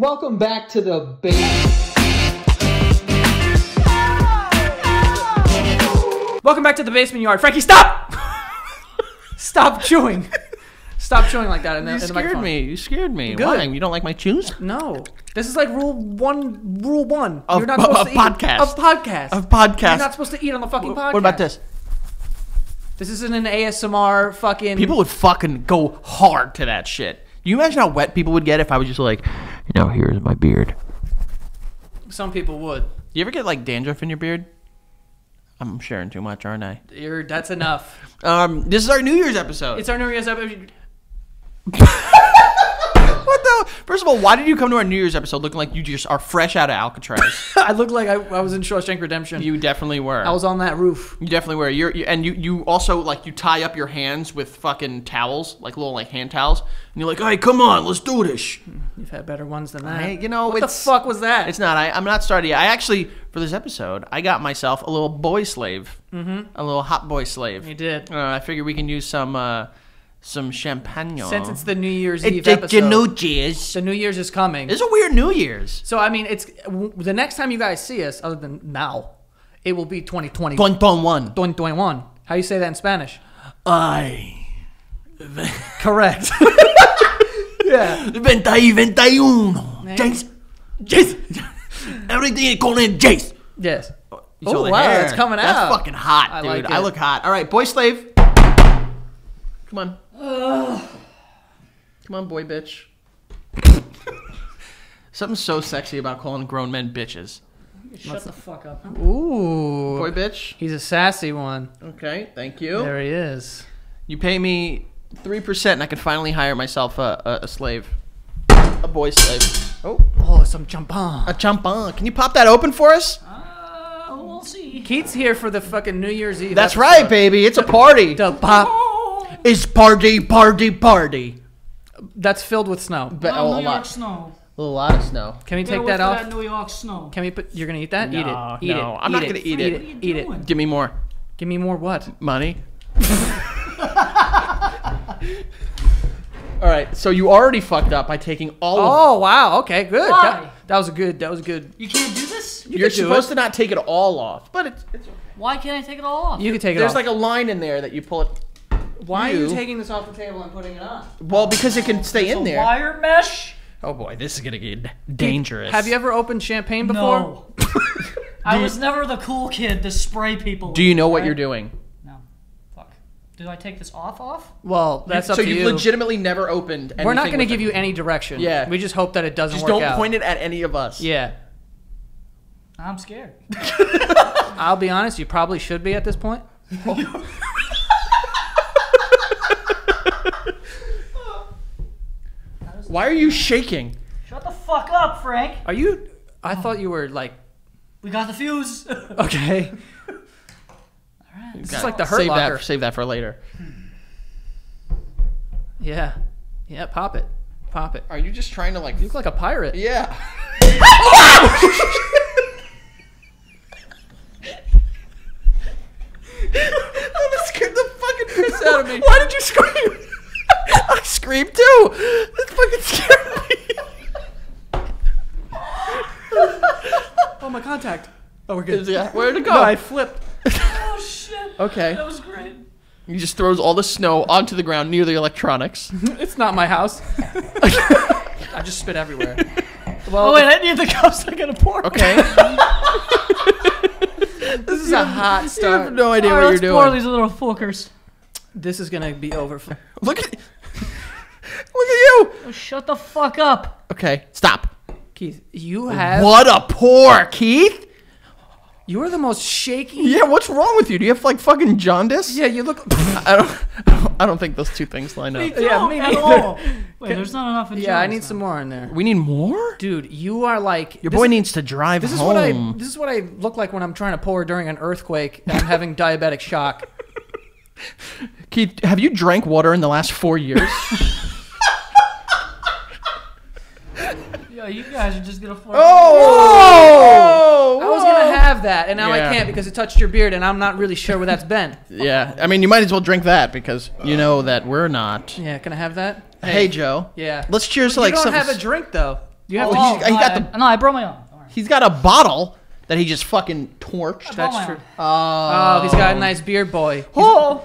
Welcome back to The Basement. Welcome back to The Basement Yard. Frankie, stop! Stop chewing. Stop chewing like that in the microphone. You scared me. Good. Why? You don't like my chews? No. This is like rule one. You're not supposed to eat. Of podcast. You're not supposed to eat on the fucking podcast. What about this? This isn't an ASMR fucking... People would fucking go hard to that shit. You imagine how wet people would get if I was just like, you know, here's my beard. Some people would. You ever get like dandruff in your beard? I'm sharing too much, aren't I? That's enough. This is our New Year's episode. It's our New Year's episode. What the? First of all, why did you come to our New Year's episode looking like you just are fresh out of Alcatraz? I look like I was in Shawshank Redemption. You definitely were. I was on that roof. You definitely were. You also like you tie up your hands with fucking towels, like little like hand towels, and you're like, hey, come on, let's do this. You've had better ones than that. Hey, you know, what the fuck was that? It's not. I'm not starting yet. I actually for this episode, I got myself a little boy slave, a little hot boy slave. You did. I figured we can use some champagne. Since it's the New Year's Eve episode. It's the New Year's. The New Year's is coming. It's a weird New Year's. So, I mean, it's the next time you guys see us, other than now, it will be 2020. 2021. 2021. How do you say that in Spanish? Correct. Yeah. 2021. Jace. Jace. Everything is called in Jace. Yes. Oh, wow. Hair. It's coming out. That's fucking hot, dude. Like I look hot. All right, boy slave. Come on. Ugh. Come on, boy bitch. Something so sexy about calling grown men bitches. Shut the fuck up. Ooh. Boy bitch. He's a sassy one. Okay, thank you. There he is. You pay me 3% and I can finally hire myself a slave. A boy slave. Oh, some champagne. A champagne. Can you pop that open for us? We'll see. Keith's here for the fucking New Year's Eve. That's right, baby. It's a party. The pop. It's party. That's filled with snow. New York snow. A lot of snow. Can we take that off? That New York snow. Can we put? You're gonna eat that? No, eat it. I'm not gonna eat it. Eat it. Give me more. Give me more what? Money. All right. So you already fucked up by taking all. Oh wow. Okay. Good. That was good. You can't do this. You're supposed to not take it all off, but it's okay. Why can't I take it all off? You can take it off. There's like a line in there that you pull it. Why are you taking this off the table and putting it on? Well, because it can stay in there. Wire mesh? Oh boy, this is gonna get dangerous. Have you ever opened champagne before? No. I was never the cool kid to spray people. Do you know what you're doing? No. Fuck. Do I take this off? Well, that's up to you. So you've legitimately never opened anything. We're not gonna give you any direction. Yeah. We just hope that it doesn't work out. Just don't point it at any of us. Yeah. I'm scared. I'll be honest, you probably should be at this point. Why are you shaking? Shut the fuck up, Frank. Are you... I thought you were like... We got the fuse. Okay. All right. It's just like the Hurt Locker. Save that for later. Yeah. Yeah, pop it. Pop it. Are you just trying to like... You look like a pirate. Yeah. That scared the fucking piss out of me. Why did you scream? I screamed too. That fucking scared me. Oh, my contact. Oh, we're good. Where'd it go? No, I flipped. Oh, shit. Okay. That was great. He just throws all the snow onto the ground near the electronics. It's not my house. I just spit everywhere. Well, oh, wait. I need the cups. I got to pour. Okay. This is a hot start. You have no idea what you're doing. Let's pour these little fuckers. This is going to be over. Look at you! Oh, shut the fuck up. Okay, stop. Keith, you have... What a pour, Keith! You're the most shaky... Yeah, what's wrong with you? Do you have, like, fucking jaundice? Yeah, you look... I don't think those two things line up. Me neither. Wait, there's not enough in jaundice. Yeah, I need some more in there. We need more? Dude, you are like... Your boy needs to drive home. This is what I look like when I'm trying to pour during an earthquake and I'm having diabetic shock. Keith, have you drank water in the last 4 years? Yo, you guys are just gonna afford it. Oh! I was gonna have that, and now I can't because it touched your beard, and I'm not really sure where that's been. Yeah, I mean, you might as well drink that because you know that we're not. Yeah, can I have that? Hey Joe. Yeah. Let's cheers to like something. You don't have a drink though. You have No, I brought my own. He's got a bottle that he just fucking torched. That's true. Oh, he's got a nice beer boy.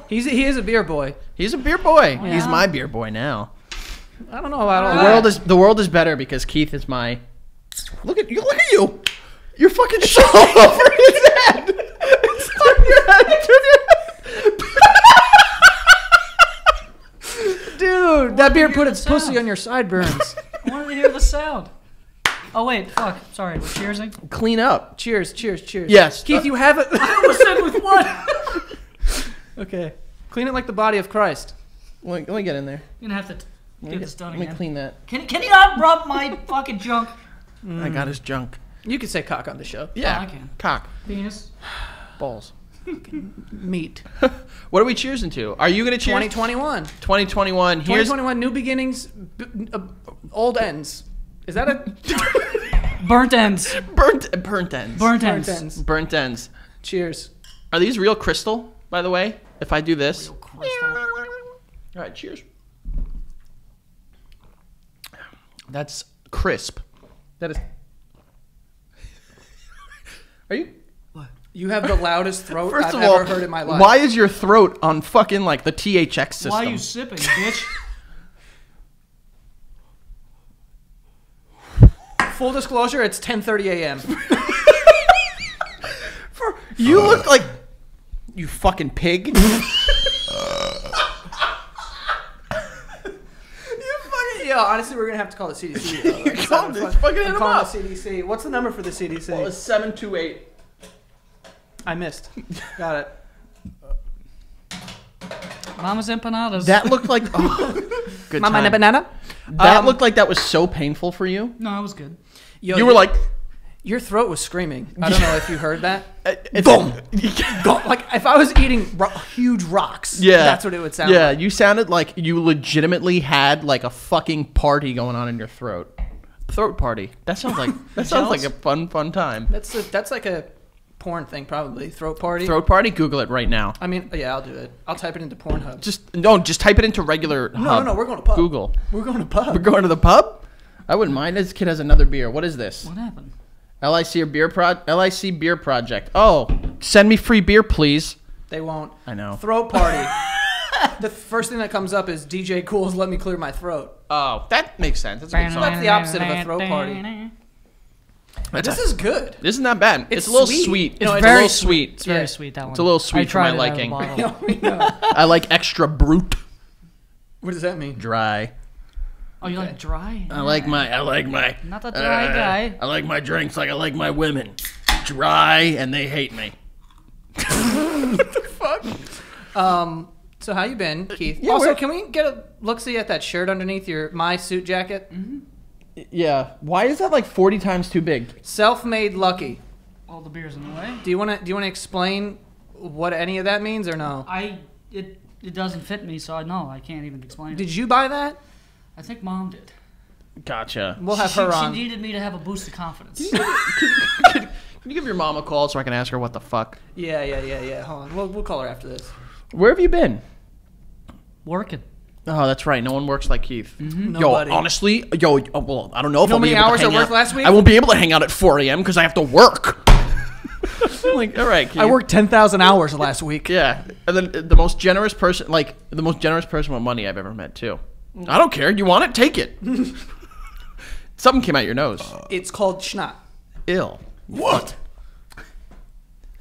He is a beer boy. He's a beer boy. Yeah. He's my beer boy now. I don't know about all that. The world is better because Keith is my. Look at you. You're fucking shot over his head. It's on your head. Dude, that beer put its pussy on your sideburns. I wanted to hear the sound. Oh, wait, fuck. Sorry, we're cheersing. Clean up. Cheers. Yes. Keith, you have it. I almost said with what? Okay. Clean it like the body of Christ. Let me get in there. You're going to have to get this done again. Let me clean that. Can you not rub my fucking junk? I got his junk. You can say cock on the show. Yeah, oh, I can. Cock. Penis. Balls. Meat. What are we cheersing to? Are you going to cheers? 2021. 2021. Here's 2021, new beginnings, old ends. Is that a... Burnt ends. Burnt ends. Burnt ends. Cheers. Are these real crystal, by the way? If I do this. Real crystal. All right, cheers. That's crisp. That is... Are you... What? You have the loudest throat I've ever heard in my life. Why is your throat on fucking, like, the THX system? Why are you sipping, bitch? Full disclosure, it's 10:30 a.m. You look like... You fucking pig. Yo, honestly, we're going to have to call the CDC. I'm calling the CDC. What's the number for the CDC? Well, it's 728. I missed. Got it. Mama's empanadas. That looked like... Oh, good Mama time. Empanada? That looked like that was so painful for you. No, it was good. Yo, you were like... Your throat was screaming. I don't know if you heard that. Boom. Like if I was eating huge rocks, that's what it would sound like. Yeah, you sounded like you legitimately had like a fucking party going on in your throat. Throat party. That sounds like a fun time. That's like a porn thing probably. Throat party. Throat party? Google it right now. I mean, yeah, I'll do it. I'll type it into Pornhub. Just type it into regular Hub. No, we're going to pub. Google. We're going to pub. We're going to the pub? I wouldn't mind. This kid has another beer. What is this? What happened? LIC Beer Project. Oh, send me free beer, please. They won't. I know. Throat party. The first thing that comes up is DJ Cool's Let Me Clear My Throat. Oh, that makes sense. That's a good song. That's the opposite of a throat party. This is good. This is not bad. It's a little sweet. It's very sweet. It's very sweet, that one. It's a little sweet for my liking. I like extra brute. What does that mean? Dry. Oh, you like dry? I like my. Not a dry guy. I like my drinks like I like my women. Dry, and they hate me. What the fuck? So how you been, Keith? Yeah, also, can we get a look-see at that shirt underneath my suit jacket? Mm-hmm. Yeah. Why is that like 40 times too big? Self-made lucky. All the beers in the way. Do you want to explain what any of that means or no? It doesn't fit me, so I can't even explain it. Did you buy that? I think Mom did. Gotcha. We'll have her on. She needed me to have a boost of confidence. Can you give your mom a call so I can ask her what the fuck? Yeah. Hold on. We'll call her after this. Where have you been? Working. Oh, that's right. No one works like Keith. Mm-hmm. Nobody. Yo, honestly, well, I don't know if I'll be able to hang out. How many hours I worked last week? I won't be able to hang out at 4 a.m. because I have to work. I'm like, all right, Keith. I worked 10,000 hours last week. Yeah. And then the most generous person with money I've ever met, too. I don't care. You want it? Take it. Something came out your nose. It's called schnapp. Ill. What?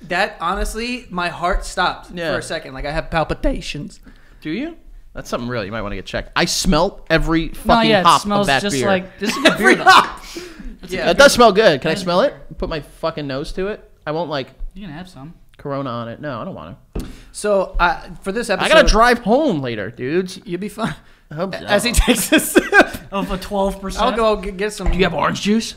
That, honestly, my heart stopped for a second. Like, I have palpitations. Do you? That's something real. You might want to get checked. I smell every fucking hop of that beer. It smells just like... This is every hop. That does smell good. Can I smell it? Put my fucking nose to it? I won't, like... You can have some. Corona on it. No, I don't want to. So, for this episode... I got to drive home later, dudes. You'll be fine. As he takes a sip of a 12%. I'll go get some. Do you have orange juice?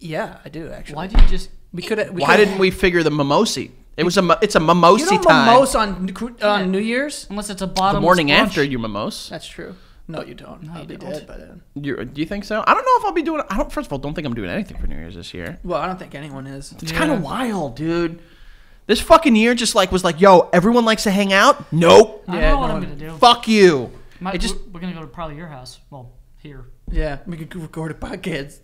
Yeah, I do actually. Why did you just? Why didn't we figure the mimosi? It's a mimosi time. You don't mimose on New Year's unless it's a bottomless. The morning lunch. After you mimose. That's true. No, you don't. No, I'll be dead by then. Do you think so? I don't know if I'll be doing. First of all, don't think I'm doing anything for New Year's this year. Well, I don't think anyone is. It's kind of wild, dude. This fucking year was like, yo, everyone likes to hang out? Nope. I don't know what I'm going to do. Fuck you. We're going to go to probably your house. Well, here. Yeah, we could record a podcast.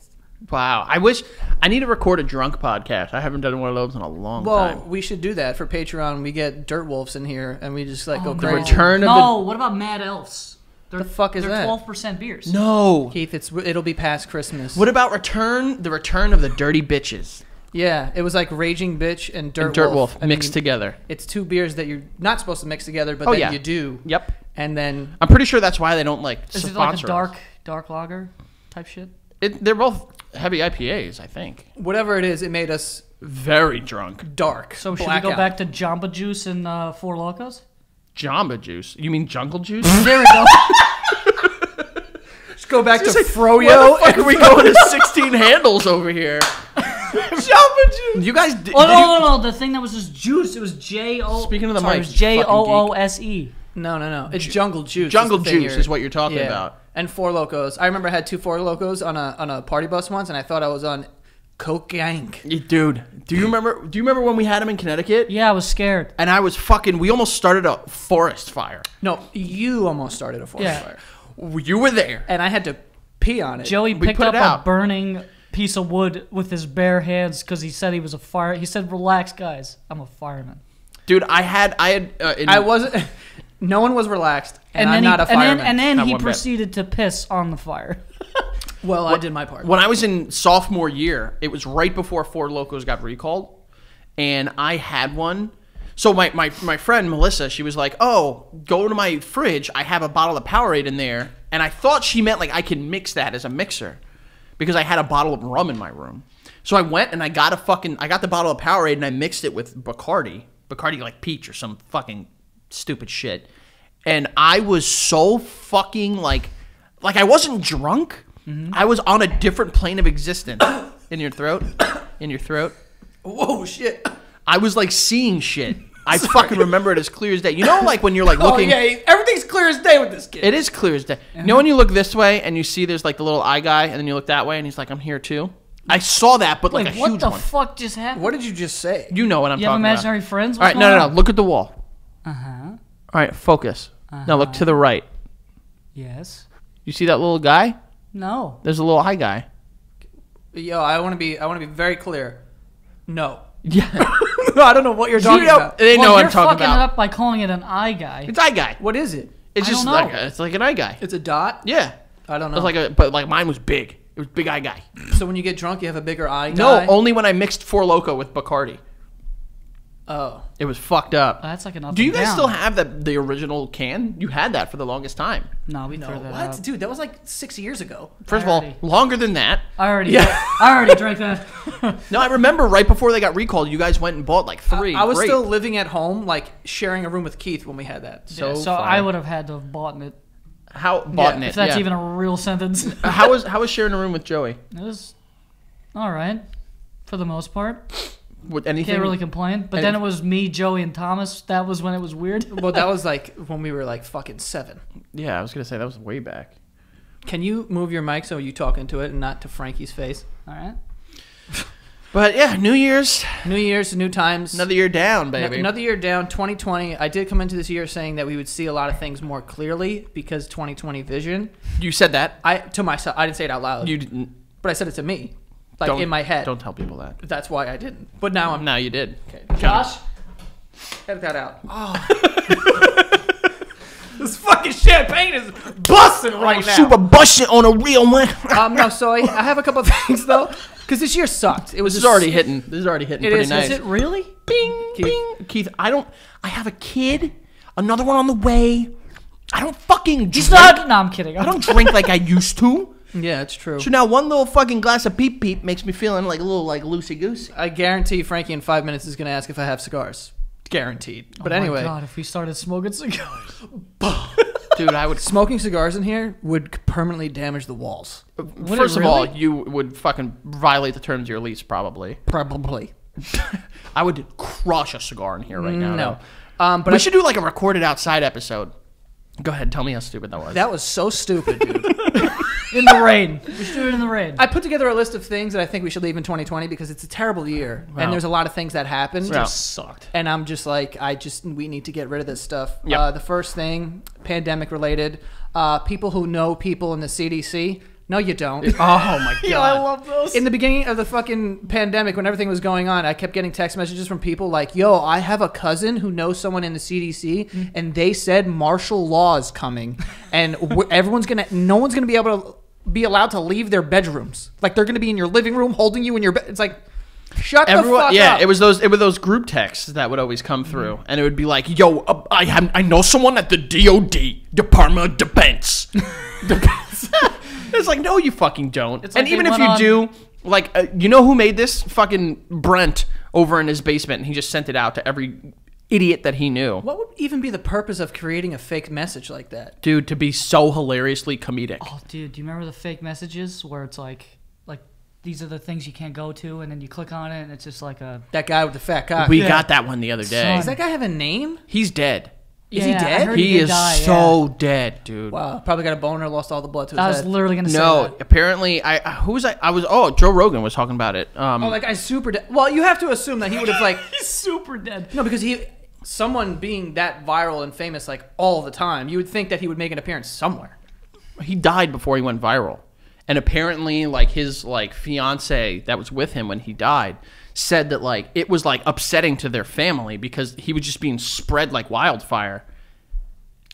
Wow. I wish I need to record a drunk podcast. I haven't done one of those in a long time. Well, we should do that for Patreon. We get dirt wolves in here and we just like go crazy. No, what about Mad Elves? What the fuck is that? They're 12% beers. No. Keith, it'll be past Christmas. What about the return of the dirty bitches? Yeah, it was like Raging Bitch and Dirt Wolf mixed together. It's two beers that you're not supposed to mix together, but then you do. Yep. And then I'm pretty sure that's why they don't like sponsor. Is it like a dark lager type shit? They're both heavy IPAs, I think. Whatever it is, it made us very drunk. Dark. So should we go back to Jamba Juice and Four Locos? Jamba Juice? You mean Jungle Juice? There we go. Let's go back to Froyo. And we go into 16 handles over here. Jamba Juice. You guys did. Oh, no. The thing that was just juice. It was J-O. Speaking of the mic. It was J-O-O-S-E. No. It's Jungle Juice. Jungle Juice is what you're talking about. And Four Locos. I remember I had 2 Four Locos on a party bus once, and I thought I was on cocaine. Dude, do you remember when we had them in Connecticut? Yeah, I was scared. And I was fucking. We almost started a forest fire. No, you almost started a forest fire. You were there, and I had to pee on it. Joey picked up a burning piece of wood with his bare hands because he said he was a fire. He said, "Relax, guys, I'm a fireman." Dude, I wasn't. No one was relaxed, and I'm not a fireman. And then he proceeded to piss on the fire. Well, I did my part. When I was in sophomore year, it was right before Four Locos got recalled, and I had one. So my friend, Melissa, she was like, oh, go to my fridge. I have a bottle of Powerade in there. And I thought she meant, like, I can mix that as a mixer because I had a bottle of rum in my room. So I went, and I got the bottle of Powerade, and I mixed it with Bacardi, like peach or some fucking stupid shit, and I was so fucking like I wasn't drunk. I was on a different plane of existence. in your throat. Whoa, shit! I was like seeing shit. I fucking remember it as clear as day. You know, like when you're like looking. Oh yeah, everything's clear as day with this kid. It is clear as day. You know when you look this way and you see there's like the little eye guy, and then you look that way and he's like, I'm here too. I saw that, but like a huge one. What the fuck just happened? What did you just say? You know what I'm talking about. You have imaginary friends? All right, no. Look at the wall. All right, focus. Now look to the right. Yes. You see that little guy? No. There's a little eye guy. Yo, I want to be very clear. No. Yeah. No, I don't know what you're talking about. They know what I'm talking about. You're fucking it up by calling it an eye guy. It's eye guy. What is it? It's just like it's like an eye guy. It's a dot? Yeah. I don't know. It's like but like mine was big. It was big eye guy. So when you get drunk, you have a bigger eye guy? No, only when I mixed Four Loko with Bacardi. Oh, it was fucked up. That's like an up. Do you guys still have the original can? You had that for the longest time. No, we know that. What, dude? That was like 6 years ago. First of all, longer than that. I already drank that. No, I remember right before they got recalled, you guys went and bought like 3. I was still living at home, like sharing a room with Keith when we had that. So I would have had to have bought it. If that's even a real sentence. How was sharing a room with Joey? It was all right, for the most part. Can't really complain. But then it was me, Joey, and Thomas. That was when it was weird. Well, that was like when we were like fucking 7. Yeah, I was going to say that was way back. Can you move your mic so you talk into it and not to Frankie's face? All right. But yeah, New Year's. New Year's, new times. Another year down, baby. Another year down, 2020. I did come into this year saying that we would see a lot of things more clearly because 2020 vision. You said that? To myself. I didn't say it out loud. You didn't. But I said it to me. Like in my head. Don't tell people that. That's why I didn't. But now I'm. Now you did. Okay. Josh, edit that out. Oh. This fucking champagne is busting right now. Super busting on a real one. No, so I have a couple of things though, because this year sucked. It was. This is already hitting. This is already hitting. It pretty is. Nice. Is it really? Bing, Keith. Bing. Keith, I don't. I have a kid. Another one on the way. I don't fucking. Drink. No, I'm kidding. I don't drink like I used to. Yeah, it's true. So now one little fucking glass of peep makes me feeling like a little like loosey-goosey. I guarantee Frankie in 5 minutes is going to ask if I have cigars. Guaranteed. But anyway. Oh my God, if we started smoking cigars. Dude, I would. Smoking cigars in here would permanently damage the walls. First of all, you would fucking violate the terms of your lease probably. Probably. I would crush a cigar in here right now. No. But we should do like a recorded outside episode. Go ahead, tell me how stupid that was. That was so stupid, dude. In the rain. We should do it in the rain. I put together a list of things that I think we should leave in 2020 because it's a terrible year. Wow. And there's a lot of things that happened. It just sucked. And I'm just like, we need to get rid of this stuff. Yep. The first thing, pandemic related, people who know people in the CDC. No, you don't. Oh, my God. Yeah, I love those. In the beginning of the fucking pandemic, when everything was going on, I kept getting text messages from people like, yo, I have a cousin who knows someone in the CDC, and they said martial law is coming, and no one's going to be able to be allowed to leave their bedrooms. Like, they're going to be in your living room holding you in your bed. It's like... Shut the fuck up. Yeah, it was those group texts that would always come through, and it would be like, "Yo, I know someone at the DOD, Department of Defense." It's like, no, you fucking don't. It's like, and even if you do, like, you know who made this? Fucking Brent over in his basement, and he just sent it out to every idiot that he knew. What would even be the purpose of creating a fake message like that, dude? To be so hilariously comedic. Oh, dude, do you remember the fake messages where it's like? These are the things you can't go to, and then you click on it, and it's just like a... That guy with the fat cock. We got that one the other day. Does that guy have a name? He's dead. Is he dead? He is so dead, dude. Wow. Probably got a boner, lost all the blood to his head. I was literally going to say that. No, apparently... Oh, Joe Rogan was talking about it. Oh, that guy's super dead. Well, you have to assume that he would have, like... He's super dead. No, because he... Someone being that viral and famous, like, all the time, you would think that he would make an appearance somewhere. He died before he went viral. And apparently, like, his, like, fiance that was with him when he died said that, like, it was, like, upsetting to their family because he was just being spread like wildfire.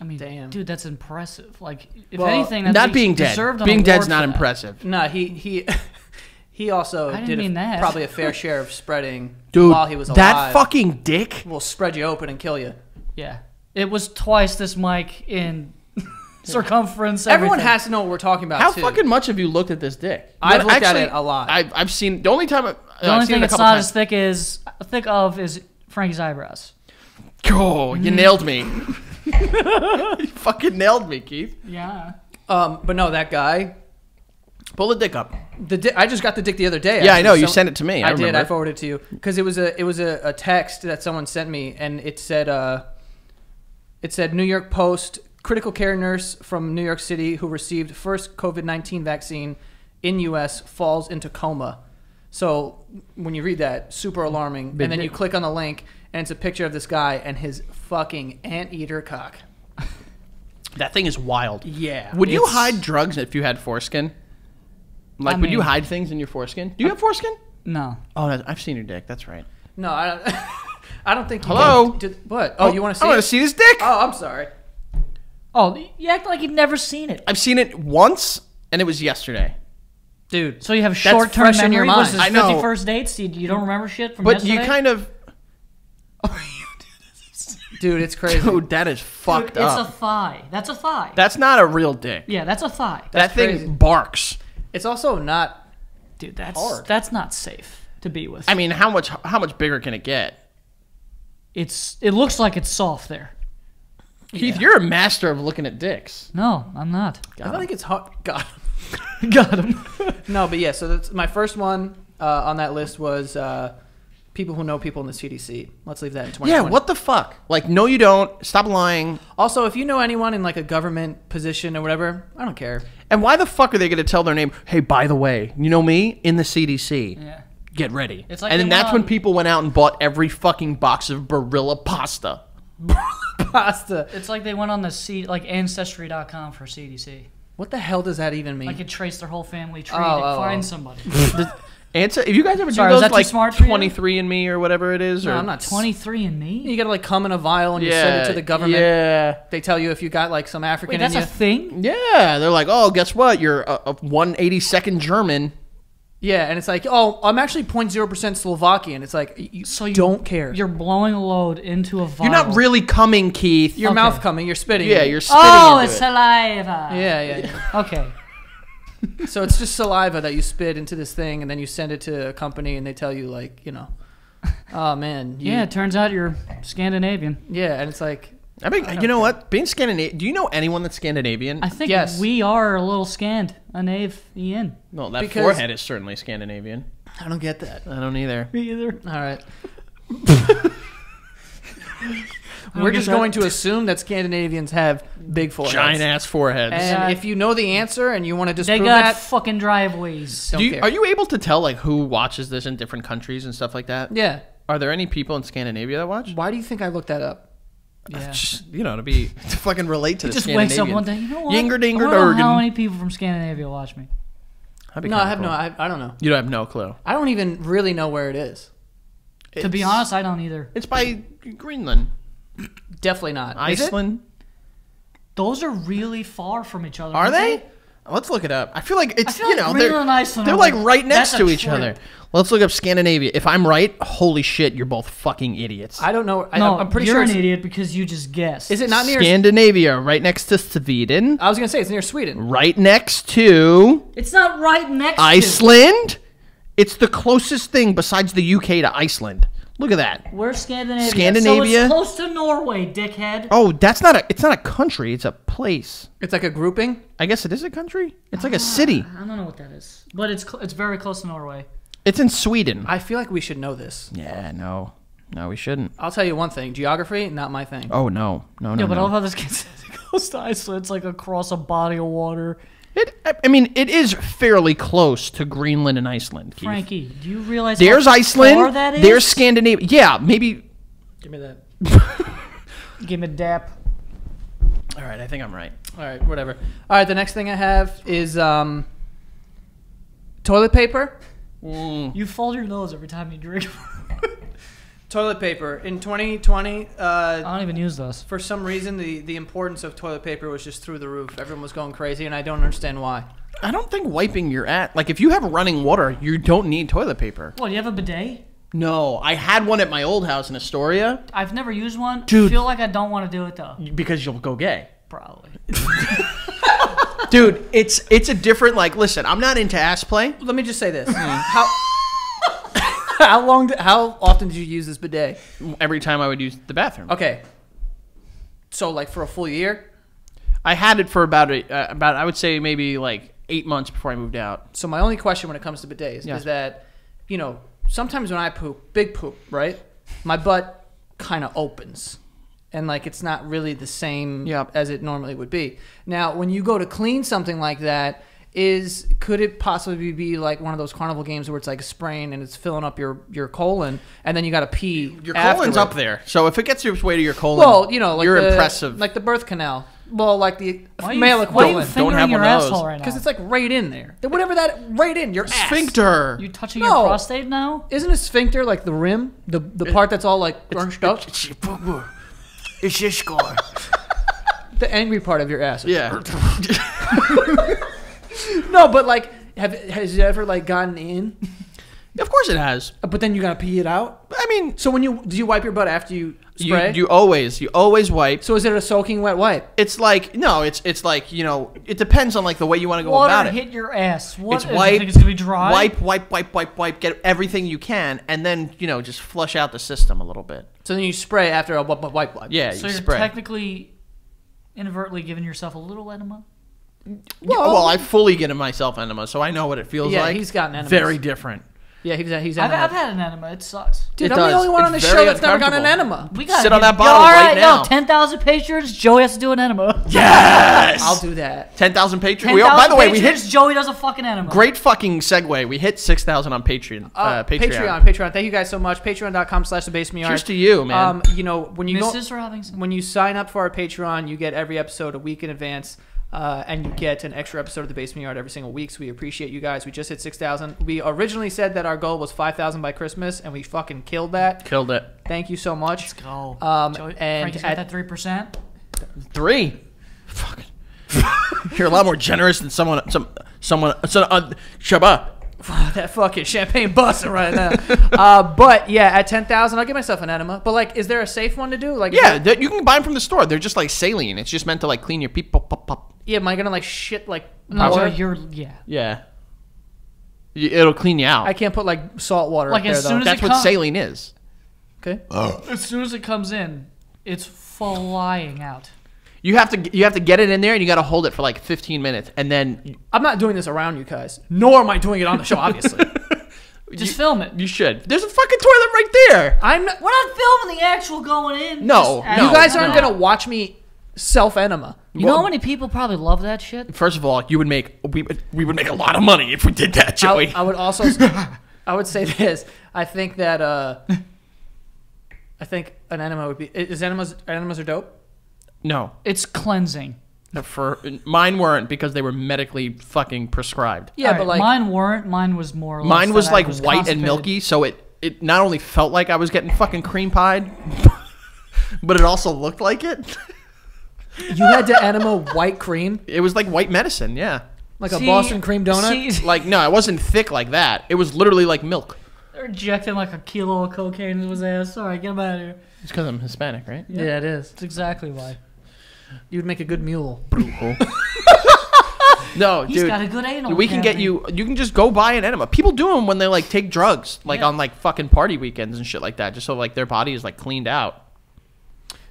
I mean, damn, dude, that's impressive. Like, if anything, that's not being dead. Being dead's not impressive. No, he also did probably a fair share of spreading while he was alive. That fucking dick will spread you open and kill you. Yeah, it was twice this mic in. Circumference. Everyone has to know what we're talking about. How fucking much have you looked at this dick? I've looked at it a lot. I've seen the only time. The only thing it's not as thick of is Frankie's eyebrows. Oh, you nailed me. You fucking nailed me, Keith. Yeah. But no, that guy. Pull the dick up. I just got the dick the other day. Yeah, I know. You sent it to me. I did. I forwarded it to you because it was a text that someone sent me, and it said New York Post. Critical care nurse from New York City who received first COVID-19 vaccine in U.S. falls into coma. So when you read that, super alarming. And then you click on the link, and it's a picture of this guy and his fucking anteater cock. That thing is wild. Yeah. Would you hide drugs if you had foreskin? Like, would you hide things in your foreskin? Do you have foreskin? No. Oh, I've seen your dick. That's right. No, I don't think you What? Oh, you want to see it? I want to see his dick. Oh, I'm sorry. Oh, you act like you've never seen it. I've seen it once, and it was yesterday. Dude, so you have short-term memory in your mind. I know. 51st dates, you don't remember shit from yesterday? But you kind of... Dude, it's crazy. Dude, that is fucked up. It's a thigh. That's a thigh. That's not a real dick. Yeah, that's a thigh. That thing barks. It's also not... Dude, that's not safe to be with. I mean, how much bigger can it get? It looks like it's soft there. Keith, you're a master of looking at dicks. No, I'm not. I don't think it's hot. Got him. Got him. No, but yeah, so that's my first one on that list was people who know people in the CDC. Let's leave that in 2020. Yeah, what the fuck? Like, no, you don't. Stop lying. Also, if you know anyone in, like, a government position or whatever, I don't care. And why the fuck are they going to tell their name, hey, by the way, you know me? In the CDC. Yeah. Get ready. It's like and then that's when people went out and bought every fucking box of Barilla pasta. Pasta. It's like they went on the like Ancestry.com for CDC. What the hell does that even mean? Like it traced their whole family tree and find somebody. If you guys ever do those like 23 and Me or whatever it is? No, I'm not 23 and Me. You gotta like come in a vial and you send it to the government. Yeah. They tell you if you got like some African. Wait, that's a thing? Yeah. They're like, oh, guess what? You're a 182nd German. Yeah, and it's like, oh, I'm actually 0.0% Slovakian. It's like, you don't care. You're blowing a load into a vial. You're not really coming, Keith. Your mouth coming. You're spitting. Yeah, you're spitting. Oh, it's saliva. Yeah. Okay. So it's just saliva that you spit into this thing, and then you send it to a company, and they tell you, like, you know, oh, man. Yeah, it turns out you're Scandinavian. Yeah, and it's like. I mean, you know what? Being Scandinavian, do you know anyone that's Scandinavian? I think we are a little Scandinavian. Well, that forehead is certainly Scandinavian. I don't get that. I don't either. Me either. All right. We're just going to assume that Scandinavians have big foreheads. Giant ass foreheads. And if you know the answer and you want to disprove that, fucking driveways. Are you able to tell like who watches this in different countries and stuff like that? Yeah. Are there any people in Scandinavia that watch? Why do you think I looked that up? Yeah. Just, you know, to fucking relate to the Scandinavians. Just wakes up one day, you know what? Yinger, dinger, I don't know how many people from Scandinavia watch me. No, I have cool. No, I don't know. You don't have no clue. I don't even really know where it is. To be honest, I don't either. It's by Greenland. Definitely not. Iceland. Those are really far from each other. Are they? Let's look it up. I feel like it's, you know, they're like right next to each other. Let's look up Scandinavia. If I'm right, holy shit, you're both fucking idiots. I don't know. No, I'm pretty sure you're an idiot because you just guessed. Is it not near Scandinavia? Right next to Sweden. I was gonna say it's near Sweden. Right next to. It's not right next to Iceland. It's the closest thing besides the UK to Iceland. Look at that. Where's Scandinavia? Scandinavia. So it's close to Norway, dickhead. Oh, that's not a. It's not a country. It's a place. It's like a grouping. I guess it is a country. It's like a city. I don't know what that is, but it's very close to Norway. It's in Sweden. I feel like we should know this. Yeah, no, no, we shouldn't. I'll tell you one thing: geography, not my thing. Oh no, no, no. Yeah, but I love how this kid says it goes to Iceland. It's like across a body of water. I mean, it is fairly close to Greenland and Iceland, Keith. Frankie, do you realize there's Iceland, that is? There's Scandinavia. Yeah, maybe. Give me that. Give me dap. All right, I think I'm right. All right, whatever. All right, the next thing I have is toilet paper. Mm. You fold your nose every time you drink. Toilet paper. In 2020... I don't even use those. For some reason, the importance of toilet paper was just through the roof. Everyone was going crazy, and I don't understand why. I don't think wiping your ass... Like, if you have running water, you don't need toilet paper. What, do you have a bidet? No. I had one at my old house in Astoria. I've never used one. Dude, I feel like I don't want to do it, though. Because you'll go gay. Probably. Dude, it's a different... Like, listen, I'm not into ass play. Let me just say this. How often did you use this bidet? Every time I would use the bathroom. Okay. So like for a full year? I had it for about I would say maybe like 8 months before I moved out. So my only question when it comes to bidets is that, you know, sometimes when I poop, big poop, right? My butt kind of opens. And like it's not really the same as it normally would be. Now, when you go to clean something like that, could it possibly be like one of those carnival games where it's like a sprain and it's filling up your colon and then you got to pee? Your colon's up there, so if it gets its way to your colon, well, you know, like you're impressive. Like the birth canal, well, like the male equivalent. Don't have your asshole right now because it's like right in there. Whatever that, right in your sphincter. Ass. You touching your prostate now? Isn't a sphincter like the rim, the part that's all like crunched up? It's your score. The angry part of your ass. Yeah. No, but like, has it ever like gotten in? Of course it has. But then you gotta pee it out. I mean, so when do you wipe your butt after you spray? You always wipe. So is it a soaking wet wipe? It's like it's like, you know, it depends on like the way you want to go about it. Water hit your ass. It's wipe. You think it's gonna be dry? Wipe. Get everything you can, and then you know just flush out the system a little bit. So then you spray after a wipe. Yeah. So you're technically inadvertently giving yourself a little enema. Well, I fully get myself enema, so I know what it feels like. Yeah, he's gotten enema. Very different. Yeah, he's enema. I've had an enema. It sucks. Dude, I'm the only one on the show that's never gotten an enema. We got to sit on that bottle right now. 10,000 patrons, Joey has to do an enema. Yes! I'll do that. 10,000 patrons? By the way, we hit... Joey does a fucking enema. Great fucking segue. We hit 6,000 on Patreon. Patreon. Thank you guys so much. Patreon.com/TheBasementYard. Cheers to you, man. You know, when you sign up for our Patreon, you get every episode a week in advance. And you get an extra episode of The Basement Yard every single week, so we appreciate you guys. We just hit 6,000. We originally said that our goal was 5,000 by Christmas, and we fucking killed that. Killed it. Thank you so much. Let's go. Joey, and at that 3%? Three? Fuck. You're a lot more generous than Shabba. That fucking champagne busting right now. But yeah, at 10,000, I'll give myself an enema. But like, is there a safe one to do? Like, yeah, you can buy them from the store. They're just like saline. It's just meant to like clean your pee. Pop. Yeah, am I gonna like shit like? No, you're yeah. It'll clean you out. I can't put like salt water up there though. That's what saline is. Okay. As soon as it comes in, it's flying out. You have to get it in there, and you got to hold it for like 15 minutes, and then I'm not doing this around you guys. Nor am I doing it on the show, obviously. Film it. You should. There's a fucking toilet right there. We're not filming the actual going in. No. You guys aren't going to watch me self-enema. You know how many people probably love that shit? First of all, we would make a lot of money if we did that, Joey. I would say this. I think that an enema would be... Enemas are dope? No. It's cleansing. Mine weren't, because they were medically fucking prescribed. Yeah, right, but like... Mine weren't. Mine was more or less... Mine was like white and milky, so it not only felt like I was getting fucking cream pied, but it also looked like it. You had to enema white cream? It was like white medicine, yeah. Like a Boston cream donut? Like, no, it wasn't thick like that. It was literally like milk. They're injecting like a kilo of cocaine into his ass. Sorry, get him out of here. It's because I'm Hispanic, right? Yeah, yeah, it is. That's exactly why. You'd make a good mule. No, dude. He's got a good animal. We can get you... You can just go buy an enema. People do them when they like take drugs. Like on like fucking party weekends and shit like that. Just so like their body is like cleaned out.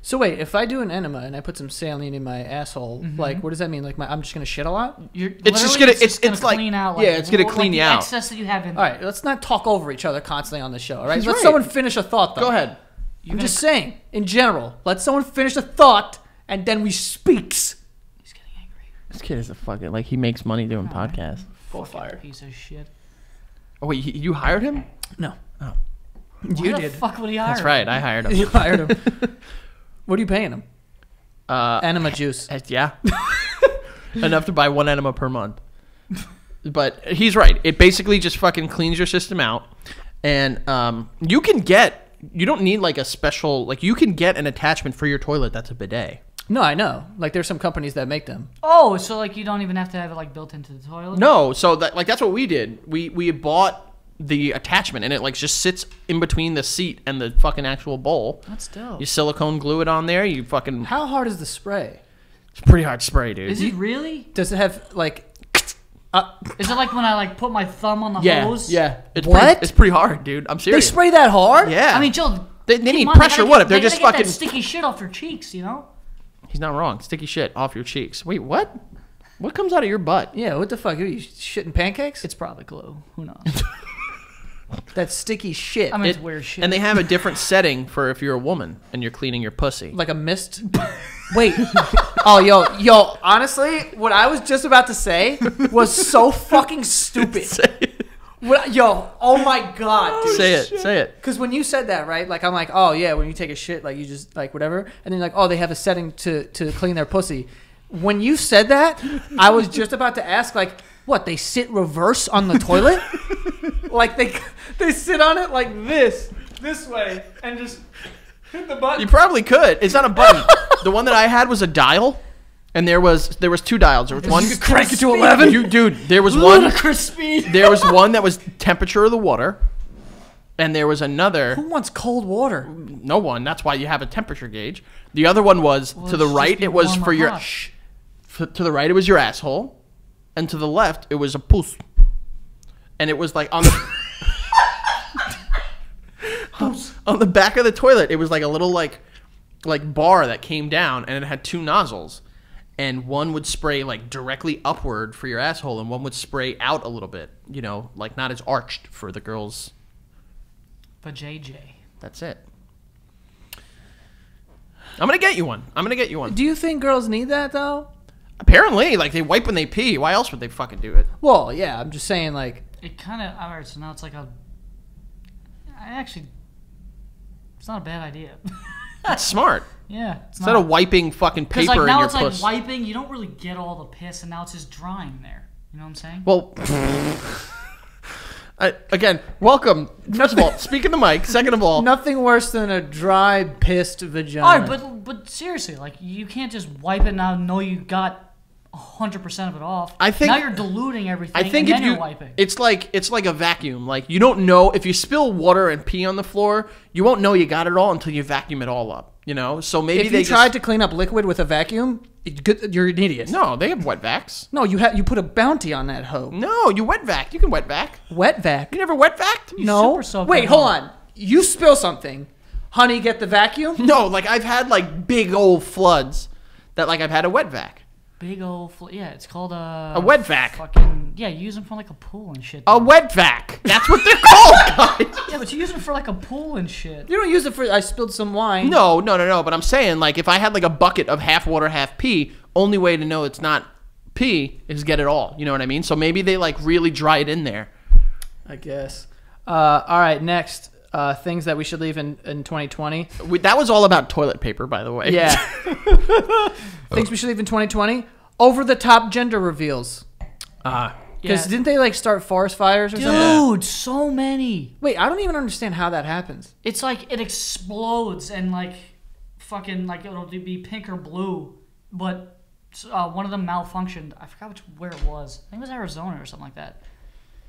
So wait, if I do an enema and I put some saline in my asshole, like what does that mean? Like I'm just gonna shit a lot? It's just gonna clean you out. The excess that you have in. All right, let's not talk over each other constantly on the show. All right, let someone finish a thought. Though. Go ahead. I'm just saying, in general, let someone finish a thought and then we speaks. He's getting angry. This kid is a fucking like he makes money doing podcasts. Full fire piece of shit. Oh wait, you hired him? No. Oh. You did. The fuck would he hire? That's right. I hired him. You hired him. What are you paying him? Enema juice. Yeah. Enough to buy one enema per month. But he's right. It basically just fucking cleans your system out. And you can get... You don't need like a special... Like you can get an attachment for your toilet that's a bidet. No, I know. Like there's some companies that make them. Oh, so like you don't even have to have it like built into the toilet? No. So that like that's what we did. We bought the attachment and it like just sits in between the seat and the fucking actual bowl. That's dope. You silicone glue it on there. You fucking... How hard is the spray? It's pretty hard spray, dude. Is it really? Does it have like... is it like when I like put my thumb on the hose? Yeah. It's pretty hard, dude. I'm serious. They spray that hard? Yeah. I mean, Jill... They need pressure. What if they're just fucking... Get that sticky shit off your cheeks, you know? He's not wrong. Sticky shit off your cheeks. Wait, what? What comes out of your butt? Yeah, what the fuck? Are you shitting pancakes? It's probably glue. Who knows? That sticky shit. I mean, it's weird shit. And they have a different setting for if you're a woman and you're cleaning your pussy. Like a mist? Wait. Oh, yo, honestly, what I was just about to say was so fucking stupid. Oh my God, dude. Say it. Because when you said that, right, like I'm like, oh, yeah, when you take a shit, like you just, like whatever. And then like, oh, they have a setting to clean their pussy. When you said that, I was just about to ask, like, what, they sit reverse on the toilet? Like they sit on it like this way, and just hit the button. You probably could. It's not a button. The one that I had was a dial, and there was two dials. There was one. You could crank it to 11. Dude, there was one. Ludicrous speed. There was one that was temperature of the water, and there was another. Who wants cold water? No one. That's why you have a temperature gauge. The other one was to the right. It was for your. To the right, it was your asshole, and to the left, it was a puss. And it was like on the on the back of the toilet. It was like a little like bar that came down, and it had two nozzles, and one would spray like directly upward for your asshole, and one would spray out a little bit. You know, like not as arched for the girls. But JJ, that's it. I'm gonna get you one. Do you think girls need that though? Apparently, like they wipe when they pee. Why else would they fucking do it? Well, yeah, I'm just saying like. It kind of... All right, so now it's like a... It's not a bad idea. That's smart. Yeah. Instead of wiping fucking paper in your puss. Because now it's like wiping. You don't really get all the piss, and now it's just drying there. You know what I'm saying? Well... again, welcome. First of all, speak in the mic. Second of all... Nothing worse than a dry, pissed vagina. All right, but seriously, like, you can't just wipe it now and know you got... 100% of it off. I think now you're diluting everything. I think you're wiping. It's like a vacuum. Like you don't know if you spill water and pee on the floor, you won't know you got it all until you vacuum it all up. You know. So maybe if they tried to clean up liquid with a vacuum, you're an idiot. No, they have wet vacs. No, you put a bounty on that hoe. No, you wet vac. You can wet vac. Wet vac. You never wet vaced? No. Wait, hold on. You spill something, honey. Get the vacuum. No, like I've had like big old floods that like I've had a wet vac. Big old, yeah, it's called a wet vac. Fucking, yeah, you use them for like a pool and shit. A wet vac. That's what they're called, guys. Yeah, but you use them for like a pool and shit. You don't use it for, I spilled some wine. No, no, no, no. But I'm saying, like, if I had like a bucket of half water, half pee, only way to know it's not pee is get it all. You know what I mean? So maybe they like really dry it in there. I guess. All right, next. Things that we should leave in 2020. That was all about toilet paper, by the way. Yeah. Things we should leave in 2020. Over-the-top gender reveals. Because didn't they like start forest fires or something? Dude, so many. Wait, I don't even understand how that happens. It's like it explodes and like fucking like it'll be pink or blue, but one of them malfunctioned. I forgot where it was. I think it was Arizona or something like that.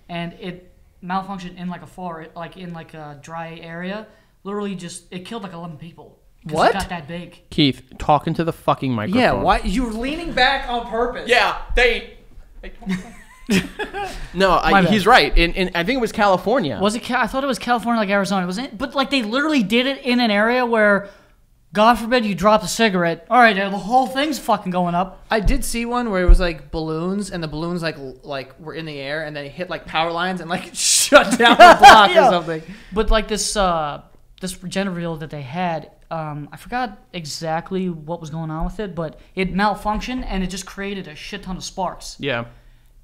And it malfunctioned in like a forest, like in like a dry area. Literally just, it killed like 11 people. What? It got that big. Keith, talking to the fucking microphone. Yeah, why? You're leaning back on purpose. Yeah, they no, he's right. In I think it was California. Was it? I thought it was California, like Arizona. Was it? But like they literally did it in an area where, God forbid, you drop a cigarette. All right, the whole thing's fucking going up. I did see one where it was like balloons, and the balloons like were in the air, and they hit like power lines and like shut down the block or something. But like this gender reveal that they had, I forgot exactly what was going on with it, but it malfunctioned and it just created a shit ton of sparks. Yeah.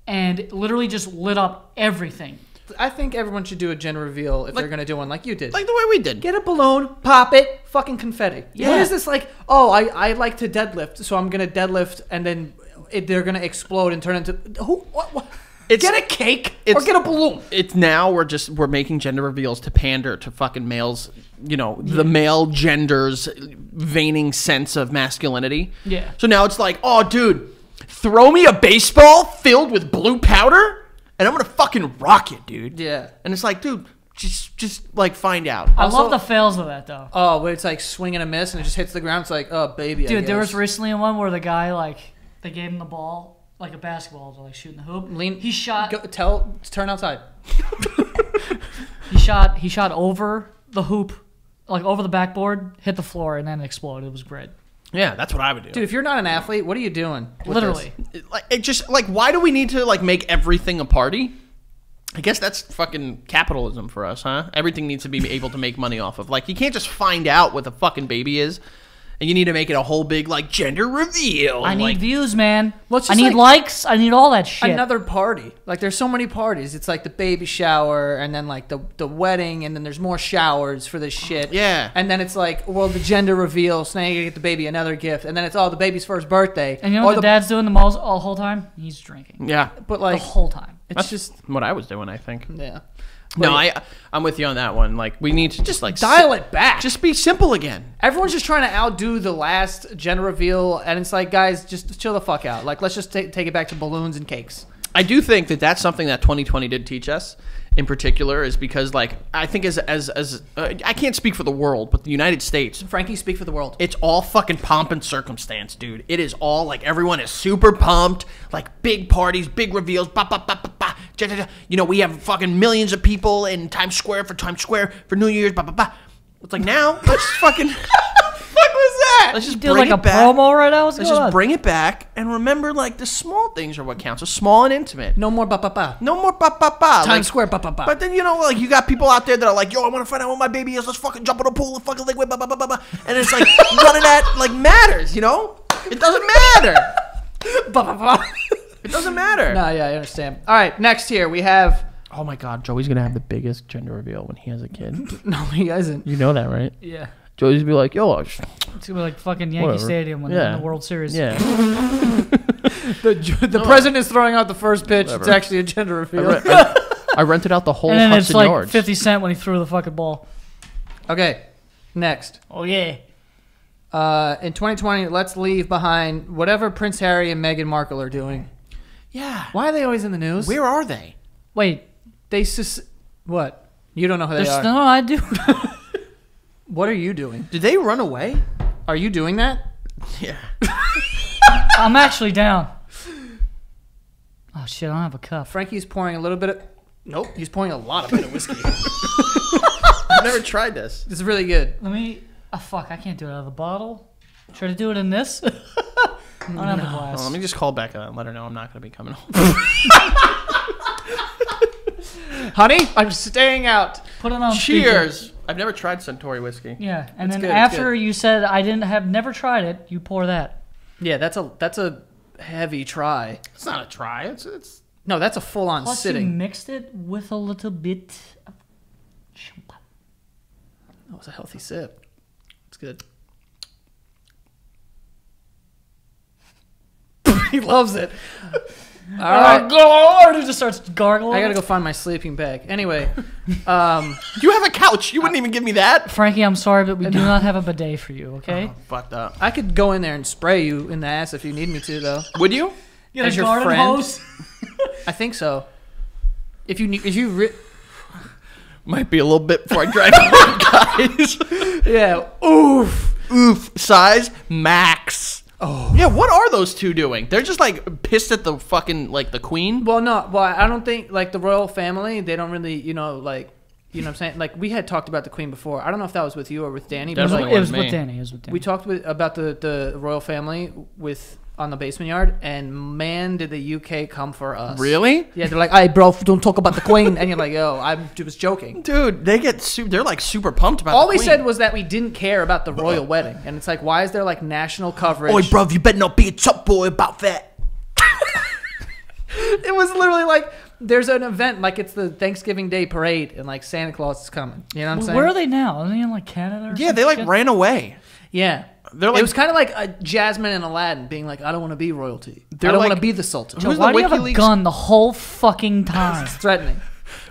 And it literally just lit up everything. I think everyone should do a gender reveal if like, they're going to do one like you did. Like the way we did. Get a balloon, pop it, fucking confetti. Yeah. What is this like, oh, I like to deadlift, so I'm going to deadlift, and then they're going to explode and turn into... What? Get a cake or get a balloon. It's now we're making gender reveals to pander to fucking males, you know, the male gender's veining sense of masculinity. Yeah. So now it's like, oh, dude... Throw me a baseball filled with blue powder, and I'm going to fucking rock it, dude. Yeah. And it's like, dude, just like, find out. I also love the fails of that, though. Oh, where it's, like, swing and a miss, and it just hits the ground. It's like, oh, baby, dude, there was recently one where the guy, like, they gave him the ball, like a basketball, to, like, shoot in the hoop. He shot... turn outside. He shot over the hoop, like, over the backboard, hit the floor, and then it exploded. It was great. Yeah, that's what I would do. Dude, if you're not an athlete, what are you doing? Literally. Like, why do we need to, like, make everything a party? I guess that's fucking capitalism for us, huh? Everything needs to be able to make money off of. Like, you can't just find out what the fucking baby is, and you need to make it a whole big, like, gender reveal. I need views, man. I need likes. I need all that shit. Another party. Like, there's so many parties. It's, like, the baby shower, and then, like, the wedding, and then there's more showers for this shit. Yeah. And then it's, like, well, the gender reveal, so now you get the baby another gift. And then it's, oh, the baby's first birthday. And you know what the dad's doing the most all whole time? He's drinking. Yeah. But, like... The whole time. That's just what I was doing, I think. Yeah. But no, I'm with you on that one. Like, we need to just, like... Dial it back. Just be simple again. Everyone's just trying to outdo the last gender reveal, and it's like, guys, just chill the fuck out. Like, let's just take it back to balloons and cakes. I do think that that's something that 2020 did teach us, in particular, is because, like, I think as I can't speak for the world, but the United States... Frankie, speak for the world. It's all fucking pomp and circumstance, dude. It is all, like, everyone is super pumped, like, big parties, big reveals, ba ba ba ba ba. You know, we have fucking millions of people in Times Square for New Year's, blah, blah, blah. It's like, now, let's just fucking... What the fuck was that? Let's just bring it back. Like a promo right now? Let's just bring it back and remember, like, the small things are what counts. So small and intimate. No more ba-ba-ba. No more ba-ba-ba. Times Square, ba-ba-ba. But then, you know, like, you got people out there that are like, yo, I want to find out what my baby is. Let's fucking jump in the pool and fucking liquid, ba-ba-ba-ba. And it's like, none of that, like, matters, you know? It doesn't matter. Ba-ba-ba. It doesn't matter. No, yeah, I understand. All right, next here we have... Oh, my God. Joey's going to have the biggest gender reveal when he has a kid. No, he isn't. You know that, right? Yeah. Joey's going to be like, yo, it's going to be like fucking Yankee Stadium when they're in the World Series. Yeah. the president is throwing out the first pitch. Whatever. It's actually a gender reveal. I rented out the whole Hudson Yards. And then it's like yards. 50 Cent when he threw the fucking ball. Okay, next. Oh, yeah. In 2020, let's leave behind whatever Prince Harry and Meghan Markle are doing. Yeah. Why are they always in the news? Where are they? Wait. What? You don't know who they are. No, I do. What are you doing? Did they run away? Are you doing that? Yeah. I'm actually down. Oh, shit. I don't have a cup. Frankie's pouring a little bit of... Nope. He's pouring a lot of bit of whiskey. I've never tried this. This is really good. Let me... Oh, fuck. I can't do it out of the bottle. Try to do it in this. I don't have a glass. Well, let me just call Becca and let her know I'm not going to be coming home. Honey, I'm staying out. Put it on. Cheers. Speaker. I've never tried Suntory whiskey. Yeah, and then after you said I didn't have never tried it, you pour that. Yeah, that's a heavy try. It's not a try. It's no, that's a full on plus sitting. You mixed it with a little bit of champagne. That was a healthy sip. It's good. He loves it. All right. Oh, God. He just starts gargling. I got to go find my sleeping bag. Anyway. You have a couch. You wouldn't even give me that. Frankie, I'm sorry, but we do not have a bidet for you, okay? Oh, fucked up. I could go in there and spray you in the ass if you need me to, though. Would you? Get as a your garden friend? Hose? I think so. If you might be a little bit before I drive home, guys. Yeah. Oof. Oof. Size max. Oh. Yeah, what are those two doing? They're just like pissed at the fucking like the queen. Well, no, well, I don't think like the royal family. They don't really, you know what I'm saying. Like we had talked about the queen before. I don't know if that was with you or with Danny. Definitely it was with Danny. It was with Danny. We talked about the royal family on The Basement Yard, and man, did the UK come for us. Really? Yeah, they're like, "Hey, bro, don't talk about the queen," and you're like, "Yo, I was joking." Dude, they're like super pumped about. All the queen. We said was that we didn't care about the royal wedding, and it's like, why is there like national coverage? Oi, bro, you better not be a top boy about that. It was literally like there's an event, like it's the Thanksgiving Day parade, and like Santa Claus is coming. You know what I'm saying? Where are they now? Are they in like Canada? Or yeah, they like shit? Ran away. Yeah. Like, it was kind of like Jasmine and Aladdin being like, I don't want to be royalty. I don't want to be the Sultan. Joe, why do you have a gun the whole fucking time? It's threatening.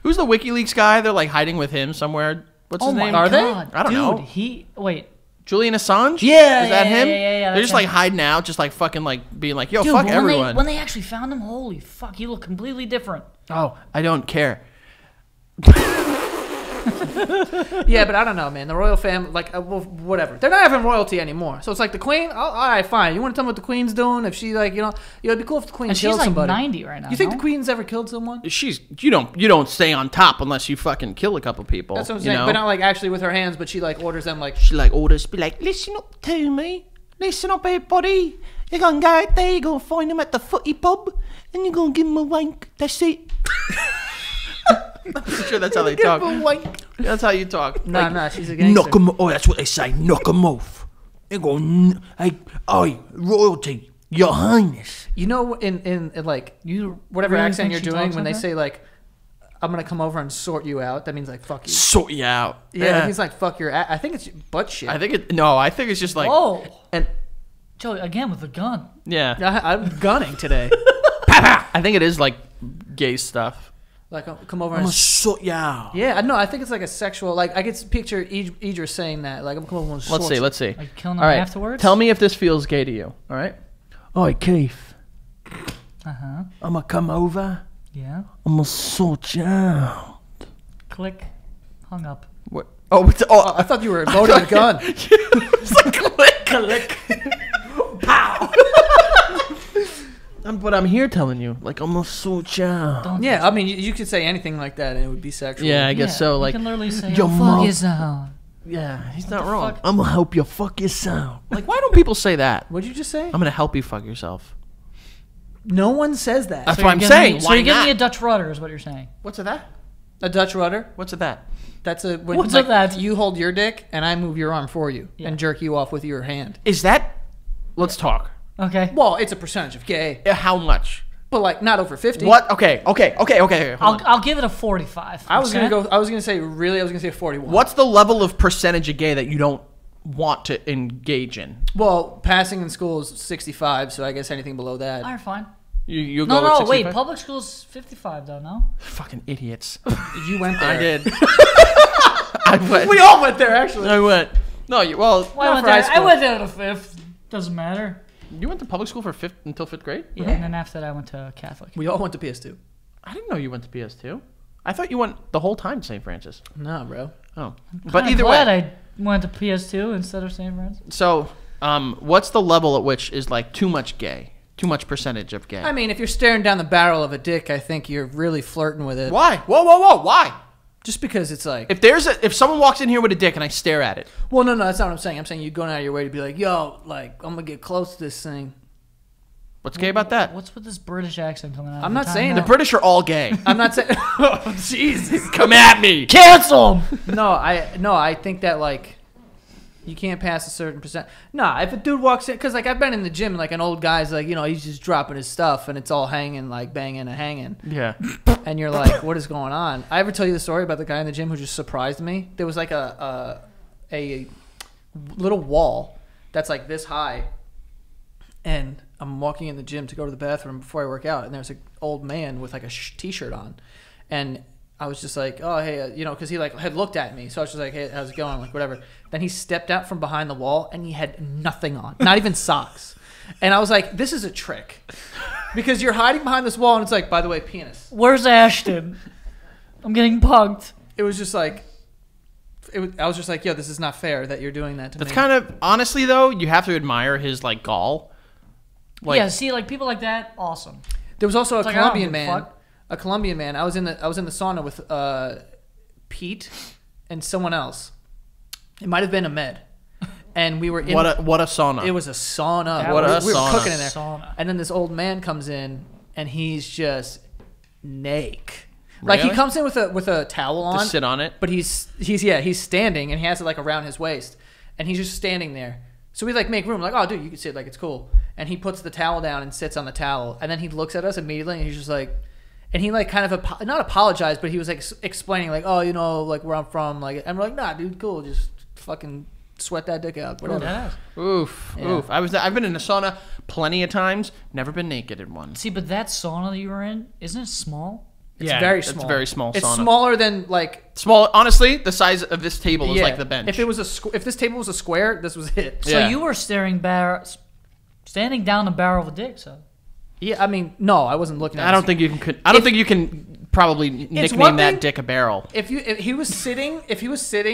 Who's the WikiLeaks guy? They're like hiding with him somewhere. What's his name? Are they? I don't know. Dude, wait. Julian Assange? Yeah. Is that him? Yeah. They're just like hiding out, just like fucking like being like, yo, fuck everyone. When they actually found him, holy fuck, he looked completely different. Oh, I don't care. Yeah, but I don't know, man. The royal family, like, well, whatever. They're not having royalty anymore. So it's like the queen. All right, fine. You want to tell me what the queen's doing? If she, like, you know, it'd be cool if the queen killed somebody. She's like 90 right now. You think the queen's ever killed someone? You don't stay on top unless you fucking kill a couple people. That's what I'm saying. But not like actually with her hands. But she like orders them, like be like, listen up to me, listen up everybody. You're gonna go out there. You're gonna find them at the footy pub, and you're gonna give them a wank. That's it. I'm sure that's how they talk. That's how you talk. No, like, no, she's a gangster. Knock them. Oh, that's what they say. Knock them off. They go, hey, royalty, your highness. You know, in like you whatever really accent you're doing when they say like, I'm gonna come over and sort you out. That means like fuck you. Sort you out. Yeah. It means like fuck your ass. I think it's butt shit. I think it's just like. Oh. And Joe again with the gun. Yeah. I'm gunning today. I think it is like gay stuff. Like, come over and sort you out. Yeah, I know. I think it's like a sexual. Like, I could picture Idris saying that. Like, I'm coming over and sort you. Let's see. Like, killing them afterwards? Tell me if this feels gay to you, all right? Oi, Keith. Uh-huh. I'm going to come over. Yeah. I'm going to sort you out. Click. Hung up. What? Oh, I thought you were loading a gun. It's like, click. Click. Pow. But I'm here telling you, like, I'm a soul child. Yeah, I mean, you could say anything like that and it would be sexual. Yeah, I guess so. Like, you can literally say, your fuck yourself. Yeah, he's not wrong. Fuck? I'm going to help you fuck yourself. Like, why don't people say that? What'd you just say? I'm going to help you fuck yourself. No one says that. That's what I'm saying. So you're giving me a Dutch rudder is what you're saying. What's that? A Dutch rudder? What's that? That's a... What's that? You hold your dick and I move your arm for you and jerk you off with your hand. Is that... Let's talk. Okay. Well, it's a percentage of gay. How much? But like not over 50. What? Okay. I'll give it a 45%. I was gonna say 41%. What's the level of percentage of gay that you don't want to engage in? Well, passing in school is 65, so I guess anything below that. All right, fine. You go with 65? Wait. Public school's 55, though. No. Fucking idiots. You went there. I did. I went. We all went there, actually. I went. No, you. Well, I went there to fifth. Doesn't matter. You went to public school for until fifth grade? Yeah, and then after that I went to Catholic. We all went to PS2. I didn't know you went to PS2. I thought you went the whole time to St. Francis. No, bro. Oh. But either way. I'm glad I went to PS2 instead of St. Francis. So, what's the level at which is like too much gay? Too much percentage of gay? I mean, if you're staring down the barrel of a dick, I think you're really flirting with it. Why? Whoa, why? Just because it's like... If someone walks in here with a dick and I stare at it... Well, no, that's not what I'm saying. I'm saying you're going out of your way to be like, yo, like, I'm going to get close to this thing. What's gay about that? What's with this British accent coming out? I'm not saying the British are all gay. I'm not saying. Oh, Jesus, come at me. Cancel him. No, I think that like you can't pass a certain percent. Nah, if a dude walks in, because like I've been in the gym, like an old guy's like, you know, he's just dropping his stuff and it's all hanging, like banging and hanging. Yeah. And you're like, what is going on? I ever tell you the story about the guy in the gym who just surprised me? There was like a little wall that's like this high, and I'm walking in the gym to go to the bathroom before I work out, and there's an old man with like a t-shirt on, and I was just like, oh, hey, you know, because he like had looked at me, so I was just like, hey, how's it going, like whatever. Then he stepped out from behind the wall, and he had nothing on, not even socks, and I was like, this is a trick, because you're hiding behind this wall, and it's like, by the way, penis. Where's Ashton? I'm getting punked. It was just like, I was just like, yo, this is not fair that you're doing that to me. That's kind of, honestly though, you have to admire his like gall. Like, yeah, see, like people like that, awesome. There was also a Colombian man. A Colombian man. I was in the sauna with Pete and someone else. It might have been Ahmed, and we were in what a sauna. It was a sauna. We were cooking in there. Sauna. And then this old man comes in, and he's just naked. Really? Like he comes in with a towel on to sit on it, but he's standing and he has it like around his waist, and he's just standing there. So we like make room, like, oh dude, you can sit, like it's cool. And he puts the towel down and sits on the towel, and then he looks at us immediately, and he's just like, and he like kind of not apologized, but he was like explaining like, oh, you know, like where I'm from, like, and we're like, nah, dude, cool, just fucking sweat that dick out, whatever. Oof, yeah. Oof. I've been in a sauna plenty of times, never been naked in one. See, but that sauna that you were in, isn't it small? It's very small. It's a very small sauna. It's smaller than like small. Honestly, the size of this table is like the bench. If it was if this table was a square, this was it. So you were standing down the barrel of a dick. So yeah, I mean, no, I wasn't looking. I don't think you can. I don't think you can probably nickname that dick a barrel. If he was sitting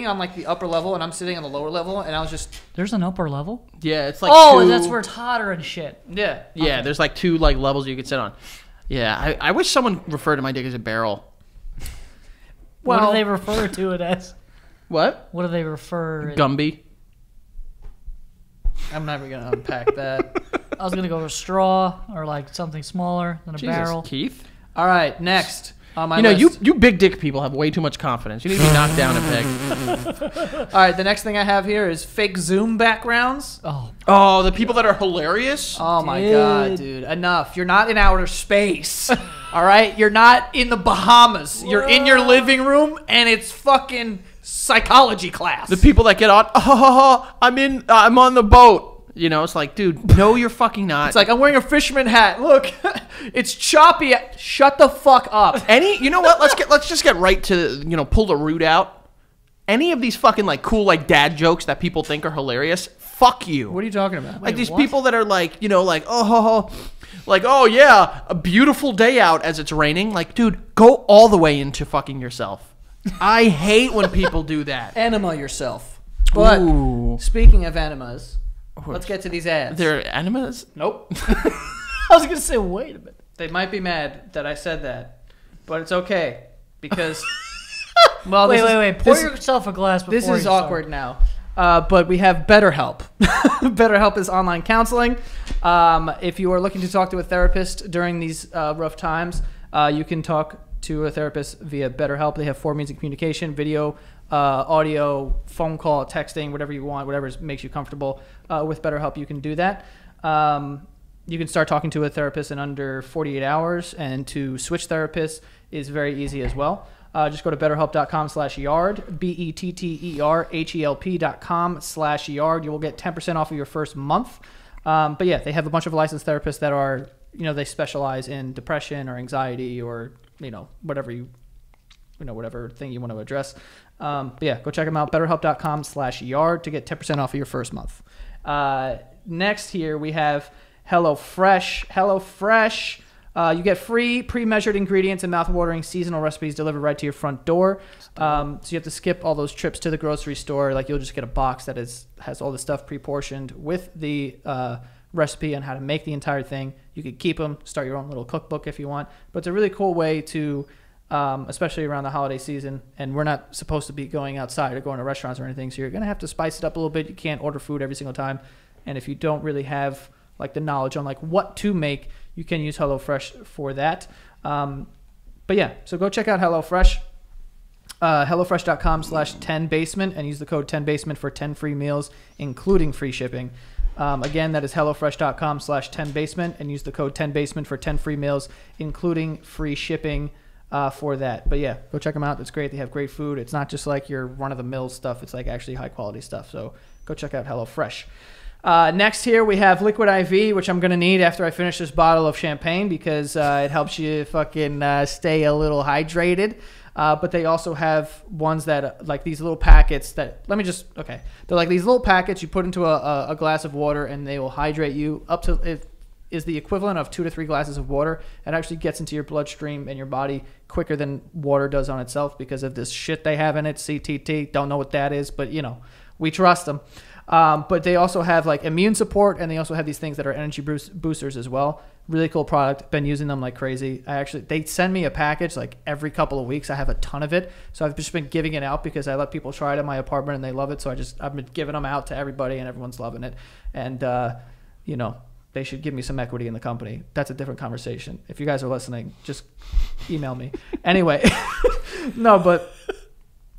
on like the upper level, and I'm sitting on the lower level, and I was just there's an upper level. Yeah, it's like and that's where it's hotter and shit. Yeah, yeah. Okay. There's like two like levels you could sit on. Yeah, I wish someone referred to my dick as a barrel. Well, what do they refer to it as? What? What do they refer? Gumby. I'm never gonna unpack that. I was gonna go with a straw or like something smaller than a barrel. Keith. All right, next on my list. You big dick people have way too much confidence. You need to be knocked down a peg. All right, the next thing I have here is fake Zoom backgrounds. Oh, the people that are hilarious. Oh my God, dude, enough! You're not in outer space. All right, you're not in the Bahamas. Whoa. You're in your living room, and it's fucking psychology class. The people that get on, I'm on the boat. You know, it's like, dude, no, you're fucking not. It's like, I'm wearing a fisherman hat. Look, it's choppy. Shut the fuck up. You know what? Let's just get right to, pull the root out. Any of these fucking like cool like dad jokes that people think are hilarious, fuck you. What are you talking about? Like people that are like, like, like, oh yeah, a beautiful day out as it's raining. Like, dude, go all the way into fucking yourself. I hate when people do that. Enema yourself. But ooh. Speaking of enemas. Let's get to these ads. They're enemas? Nope. I was going to say, wait a minute. They might be mad that I said that, but it's okay because... well, wait. Pour yourself a glass before you start. This is awkward now, but we have BetterHelp. BetterHelp is online counseling. If you are looking to talk to a therapist during these rough times, you can talk to a therapist via BetterHelp. They have 4 means of communication, video, audio, phone call, texting, whatever you want, whatever makes you comfortable. With BetterHelp, you can do that. You can start talking to a therapist in under 48 hours, and to switch therapists is very easy as well. Just go to betterhelp.com/yard, BetterHelp.com/yard. You will get 10% off of your first month. But yeah, they have a bunch of licensed therapists that are, they specialize in depression or anxiety or, whatever whatever thing you want to address. But yeah, go check them out. BetterHelp.com/yard to get 10% off of your first month. Next here we have HelloFresh. HelloFresh. You get free pre-measured ingredients and mouth-watering seasonal recipes delivered right to your front door. So you have to skip all those trips to the grocery store. Like you'll just get a box that has all the stuff pre-portioned with the recipe on how to make the entire thing. You could keep them, start your own little cookbook if you want. But it's a really cool way to... especially around the holiday season, and we're not supposed to be going outside or going to restaurants or anything, so you're going to have to spice it up a little bit. You can't order food every single time, and if you don't really have like the knowledge on like what to make, you can use HelloFresh for that. But yeah, so go check out HelloFresh. HelloFresh.com/10Basement and use the code 10Basement for 10 free meals, including free shipping. Again, that is HelloFresh.com/10Basement and use the code 10Basement for 10 free meals, including free shipping for that. But yeah, go check them out. It's great. They have great food. It's not just like your run-of-the-mill stuff. It's like actually high-quality stuff. So go check out HelloFresh. Next here we have Liquid IV, which I'm going to need after I finish this bottle of champagne because it helps you fucking stay a little hydrated. But they also have ones that like these little packets that they're like these little packets you put into a glass of water, and they will hydrate you up to, it is the equivalent of 2 to 3 glasses of water. It actually gets into your bloodstream and your body quicker than water does on itself because of this shit they have in it, CTT. Don't know what that is, but you know, we trust them. But they also have like immune support, and they also have these things that are energy boosters as well. Really cool product. Been using them like crazy. They send me a package like every couple of weeks. I have a ton of it. So I've just been giving it out because I let people try it in my apartment and they love it. So I've been giving them out to everybody and everyone's loving it. And, you know, they should give me some equity in the company. That's a different conversation. If you guys are listening, just email me. Anyway, no, but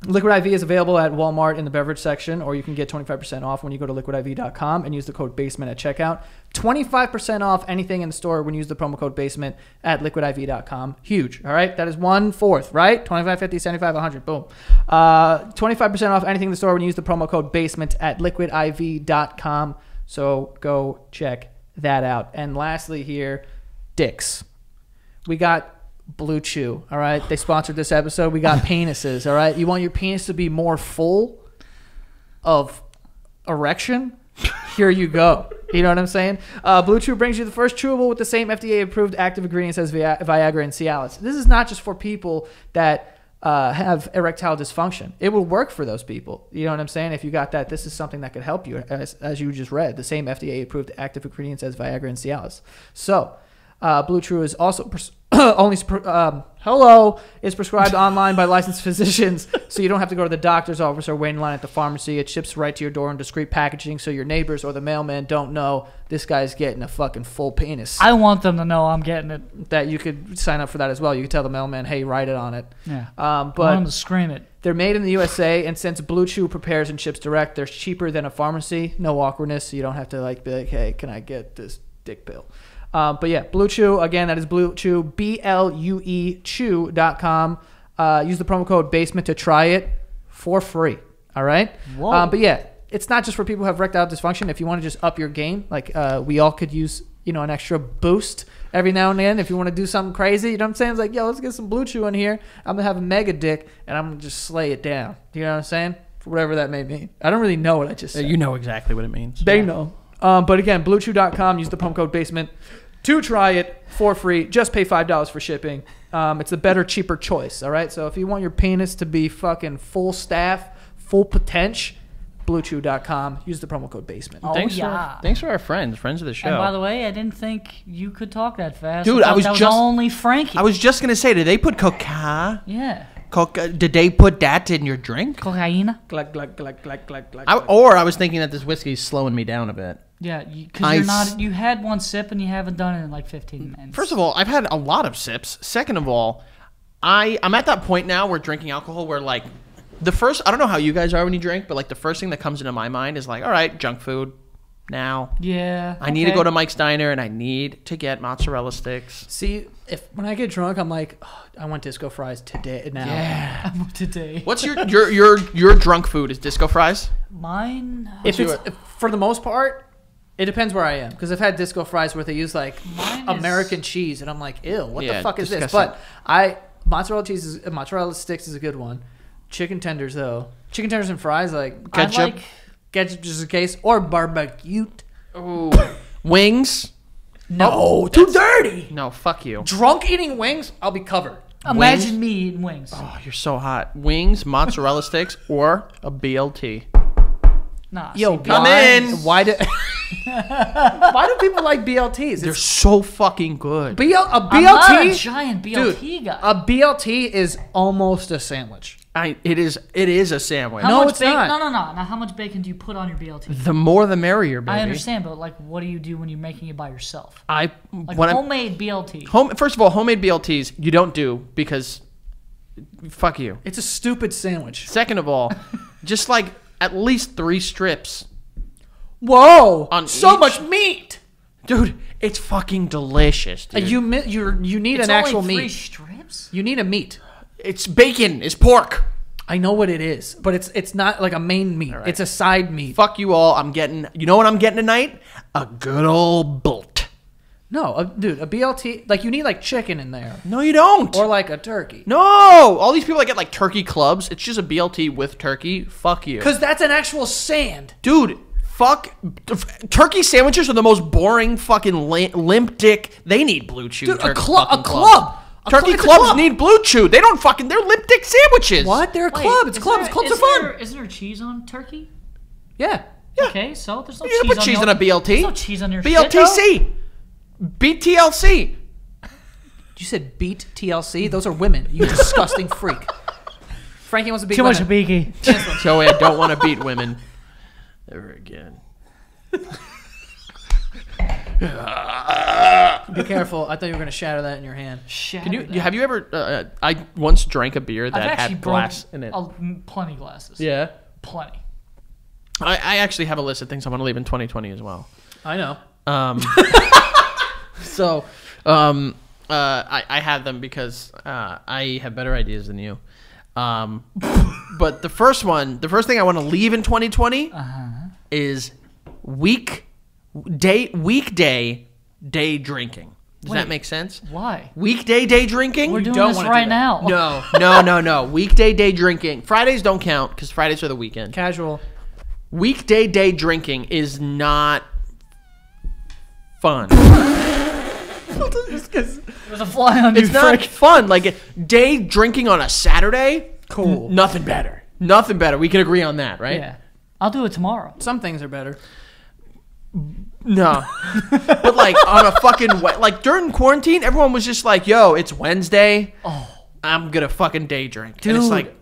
Liquid IV is available at Walmart in the beverage section, or you can get 25% off when you go to liquidiv.com and use the code BASEMENT at checkout. 25% off anything in the store when you use the promo code BASEMENT at liquidiv.com. Huge, all right? That is 1/4, right? 25, 50, 75, 100, boom. 25% off anything in the store when you use the promo code BASEMENT at liquidiv.com. So go check that out. And lastly here, dicks. We got Blue Chew, all right? They sponsored this episode. We got penises, all right? You want your penis to be more full of erection? Here you go. You know what I'm saying? Blue Chew brings you the first chewable with the same FDA-approved active ingredients as Viagra and Cialis. This is not just for people that have erectile dysfunction. It will work for those people. You know what I'm saying? If you got that, this is something that could help you, as you just read, the same FDA-approved active ingredients as Viagra and Cialis. So Blue Chew is also is prescribed online by licensed physicians, so you don't have to go to the doctor's office or wait in line at the pharmacy. It ships right to your door in discreet packaging, so your neighbors or the mailman don't know this guy's getting a fucking full penis. I want them to know I'm getting it. That you could sign up for that as well. You could tell the mailman, hey, write it on it. Yeah. But I want them to screen it. They're made in the USA, and since Blue Chew prepares and ships direct, they're cheaper than a pharmacy. No awkwardness, so you don't have to like be like, hey, can I get this dick pill? But yeah, Blue Chew, again, that is Blue Chew, BLUE Chew.com. Use the promo code BASEMENT to try it for free. All right? But yeah, it's not just for people who have erectile dysfunction. If you want to just up your game, like we all could use, you know, an extra boost every now and then. If you want to do something crazy, you know what I'm saying? It's like, yo, let's get some Blue Chew in here. I'm going to have a mega dick, and I'm going to just slay it down. You know what I'm saying? Whatever that may mean. I don't really know what I just said. You know exactly what it means. They know. But again, BlueChew.com. Use the promo code BASEMENT to try it for free. Just pay $5 for shipping. It's a better, cheaper choice. All right. So if you want your penis to be fucking full staff, full potential, BlueChew.com. Use the promo code BASEMENT. Oh, thanks for our friends of the show. And by the way, I didn't think you could talk that fast, dude. That was only Frankie. I was just gonna say, did they put cocaine? Yeah. Did they put that in your drink? Cocaine. Glug glug glug glug glug glug. Or I was thinking that this whiskey is slowing me down a bit. Yeah, because you're not. You had one sip and you haven't done it in like 15 minutes. First of all, I've had a lot of sips. Second of all, I'm at that point now where drinking alcohol, where like the first, I don't know how you guys are when you drink, but like the first thing that comes into my mind is like, all right, junk food now. Yeah, I need to go to Mike's Diner and I need to get mozzarella sticks. See, when I get drunk, I'm like, oh, I want disco fries today. Now, yeah, I want today. What's your drunk food is disco fries? Mine, if for the most part. It depends where I am, because I've had disco fries where they use like American cheese, and I'm like, ew, what the fuck is this? But mozzarella sticks is a good one. Chicken tenders though, chicken tenders and fries, like ketchup just in case, or barbecue. Wings? No, too dirty. No, fuck you. Drunk eating wings, I'll be covered. Imagine me eating wings. Oh, you're so hot. Wings, mozzarella sticks, or a BLT. Nah, yo, why do people like BLTs? They're so fucking good. A BLT, I'm not a giant BLT guy. A BLT is almost a sandwich. It is a sandwich. No, it's not. No. Now, how much bacon do you put on your BLT? The more, the merrier, baby. I understand, but like, what do you do when you're making it by yourself? Like homemade BLT. First of all, homemade BLTs you don't do because, fuck you. It's a stupid sandwich. Second of all, just like. At least 3 strips. Whoa! On so much meat, dude. It's fucking delicious. Dude. You need an actual meat. It's only 3 strips. You need a meat. It's bacon. It's pork. I know what it is, but it's not like a main meat. Right. It's a side meat. Fuck you all. I'm getting. You know what I'm getting tonight? A good old bolt. No, dude. A BLT. Like you need like chicken in there. No, you don't. Or like a turkey. No. All these people that get like turkey clubs. It's just a BLT with turkey. Fuck you. Because that's an actual sand. Dude. Fuck. Turkey sandwiches are the most boring fucking limp dick. They need Blue Chew. Dude, a club. Turkey clubs need Blue Chew. They don't fucking. They're limp dick sandwiches. What? They're a club. It's clubs. Clubs are fun. Isn't there cheese on turkey? Yeah. Okay. So there's no cheese on. You put cheese on a BLT. There's no cheese on your BLTC. BTLC. You said beat TLC? Those are women. You disgusting freak. Frankie wants to beat women. Too much beaky. Joey, I don't want to beat women. Ever again. Be careful. I thought you were going to shatter that in your hand. Have you ever... I once drank a beer that had glass in it. Plenty glasses. Yeah? Plenty. I actually have a list of things I want to leave in 2020 as well. I know. So, I have them because I have better ideas than you. But the first thing I want to leave in 2020 is weekday day drinking. Does that make sense? Why? Weekday day drinking? We're doing this right now. No. Weekday day drinking. Fridays don't count because Fridays are the weekend. Casual. Weekday day drinking is not fun. There's a fly on you. It's not fun. Like day drinking on a Saturday. Cool. Nothing better. Nothing better. We can agree on that, right? Yeah. I'll do it tomorrow. Some things are better. No. But like on a fucking like during quarantine, everyone was just like, "Yo, it's Wednesday. Oh, I'm gonna fucking day drink." Dude. And it's like,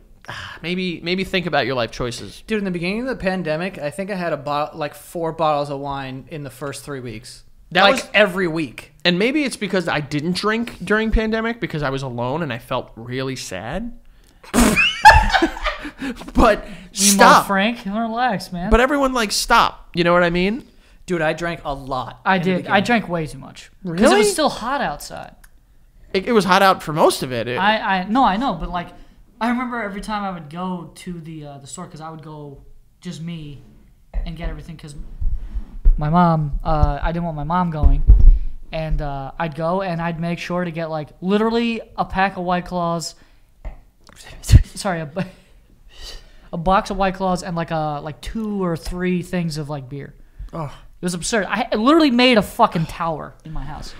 maybe think about your life choices. Dude, in the beginning of the pandemic, I think I had like 4 bottles of wine in the first 3 weeks. That was every week. And maybe it's because I didn't drink during pandemic because I was alone and I felt really sad. But stop, Frank. Relax, man. But everyone like stop. You know what I mean? Dude, I drank a lot. I did. I drank way too much. Really? Because it was still hot outside. It was hot out for most of it. I know. But like, I remember every time I would go to the store because I would go just me and get everything because. My mom, I didn't want my mom going, and I'd go and I'd make sure to get like literally a pack of White Claws, sorry, a box of White Claws and like 2 or 3 things of like beer. Oh, it was absurd. I literally made a fucking tower in my house.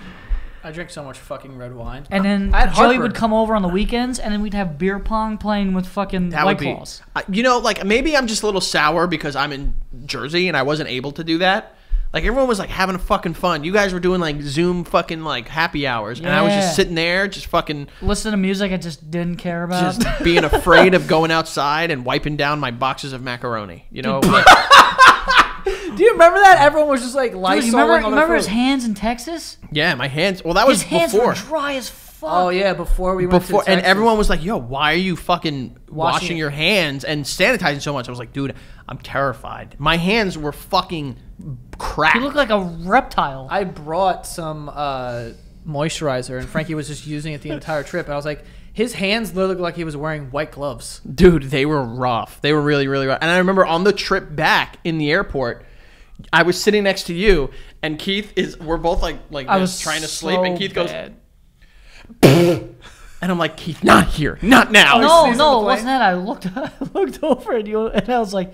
I drink so much fucking red wine. And then Joey would come over on the weekends, and then we'd have beer pong playing with fucking White Claws. You know, like maybe I'm just a little sour because I'm in Jersey and I wasn't able to do that. Like everyone was like having a fucking fun. You guys were doing like Zoom fucking like happy hours, yeah. And I was just sitting there, just fucking listening to music I just didn't care about. Just being afraid of going outside and wiping down my boxes of macaroni. You know. Do you remember that? Everyone was just like Lysol. Remember his hands in Texas? Yeah, my hands. Well, that was before. His hands were dry as fuck. Oh yeah, before we went to Texas. And everyone was like, "Yo, why are you fucking washing your hands and sanitizing so much?" I was like, "Dude, I'm terrified. My hands were fucking." Crap! You look like a reptile. I brought some moisturizer, and Frankie was just using it the entire trip. And I was like, his hands looked like he was wearing white gloves. Dude, they were rough. They were really, really rough. And I remember on the trip back in the airport, I was sitting next to you, and Keith is. We're both like I was trying to sleep, and Keith goes, and I'm like, Keith, not here, not now. No, it wasn't that. I looked over at you, and I was like,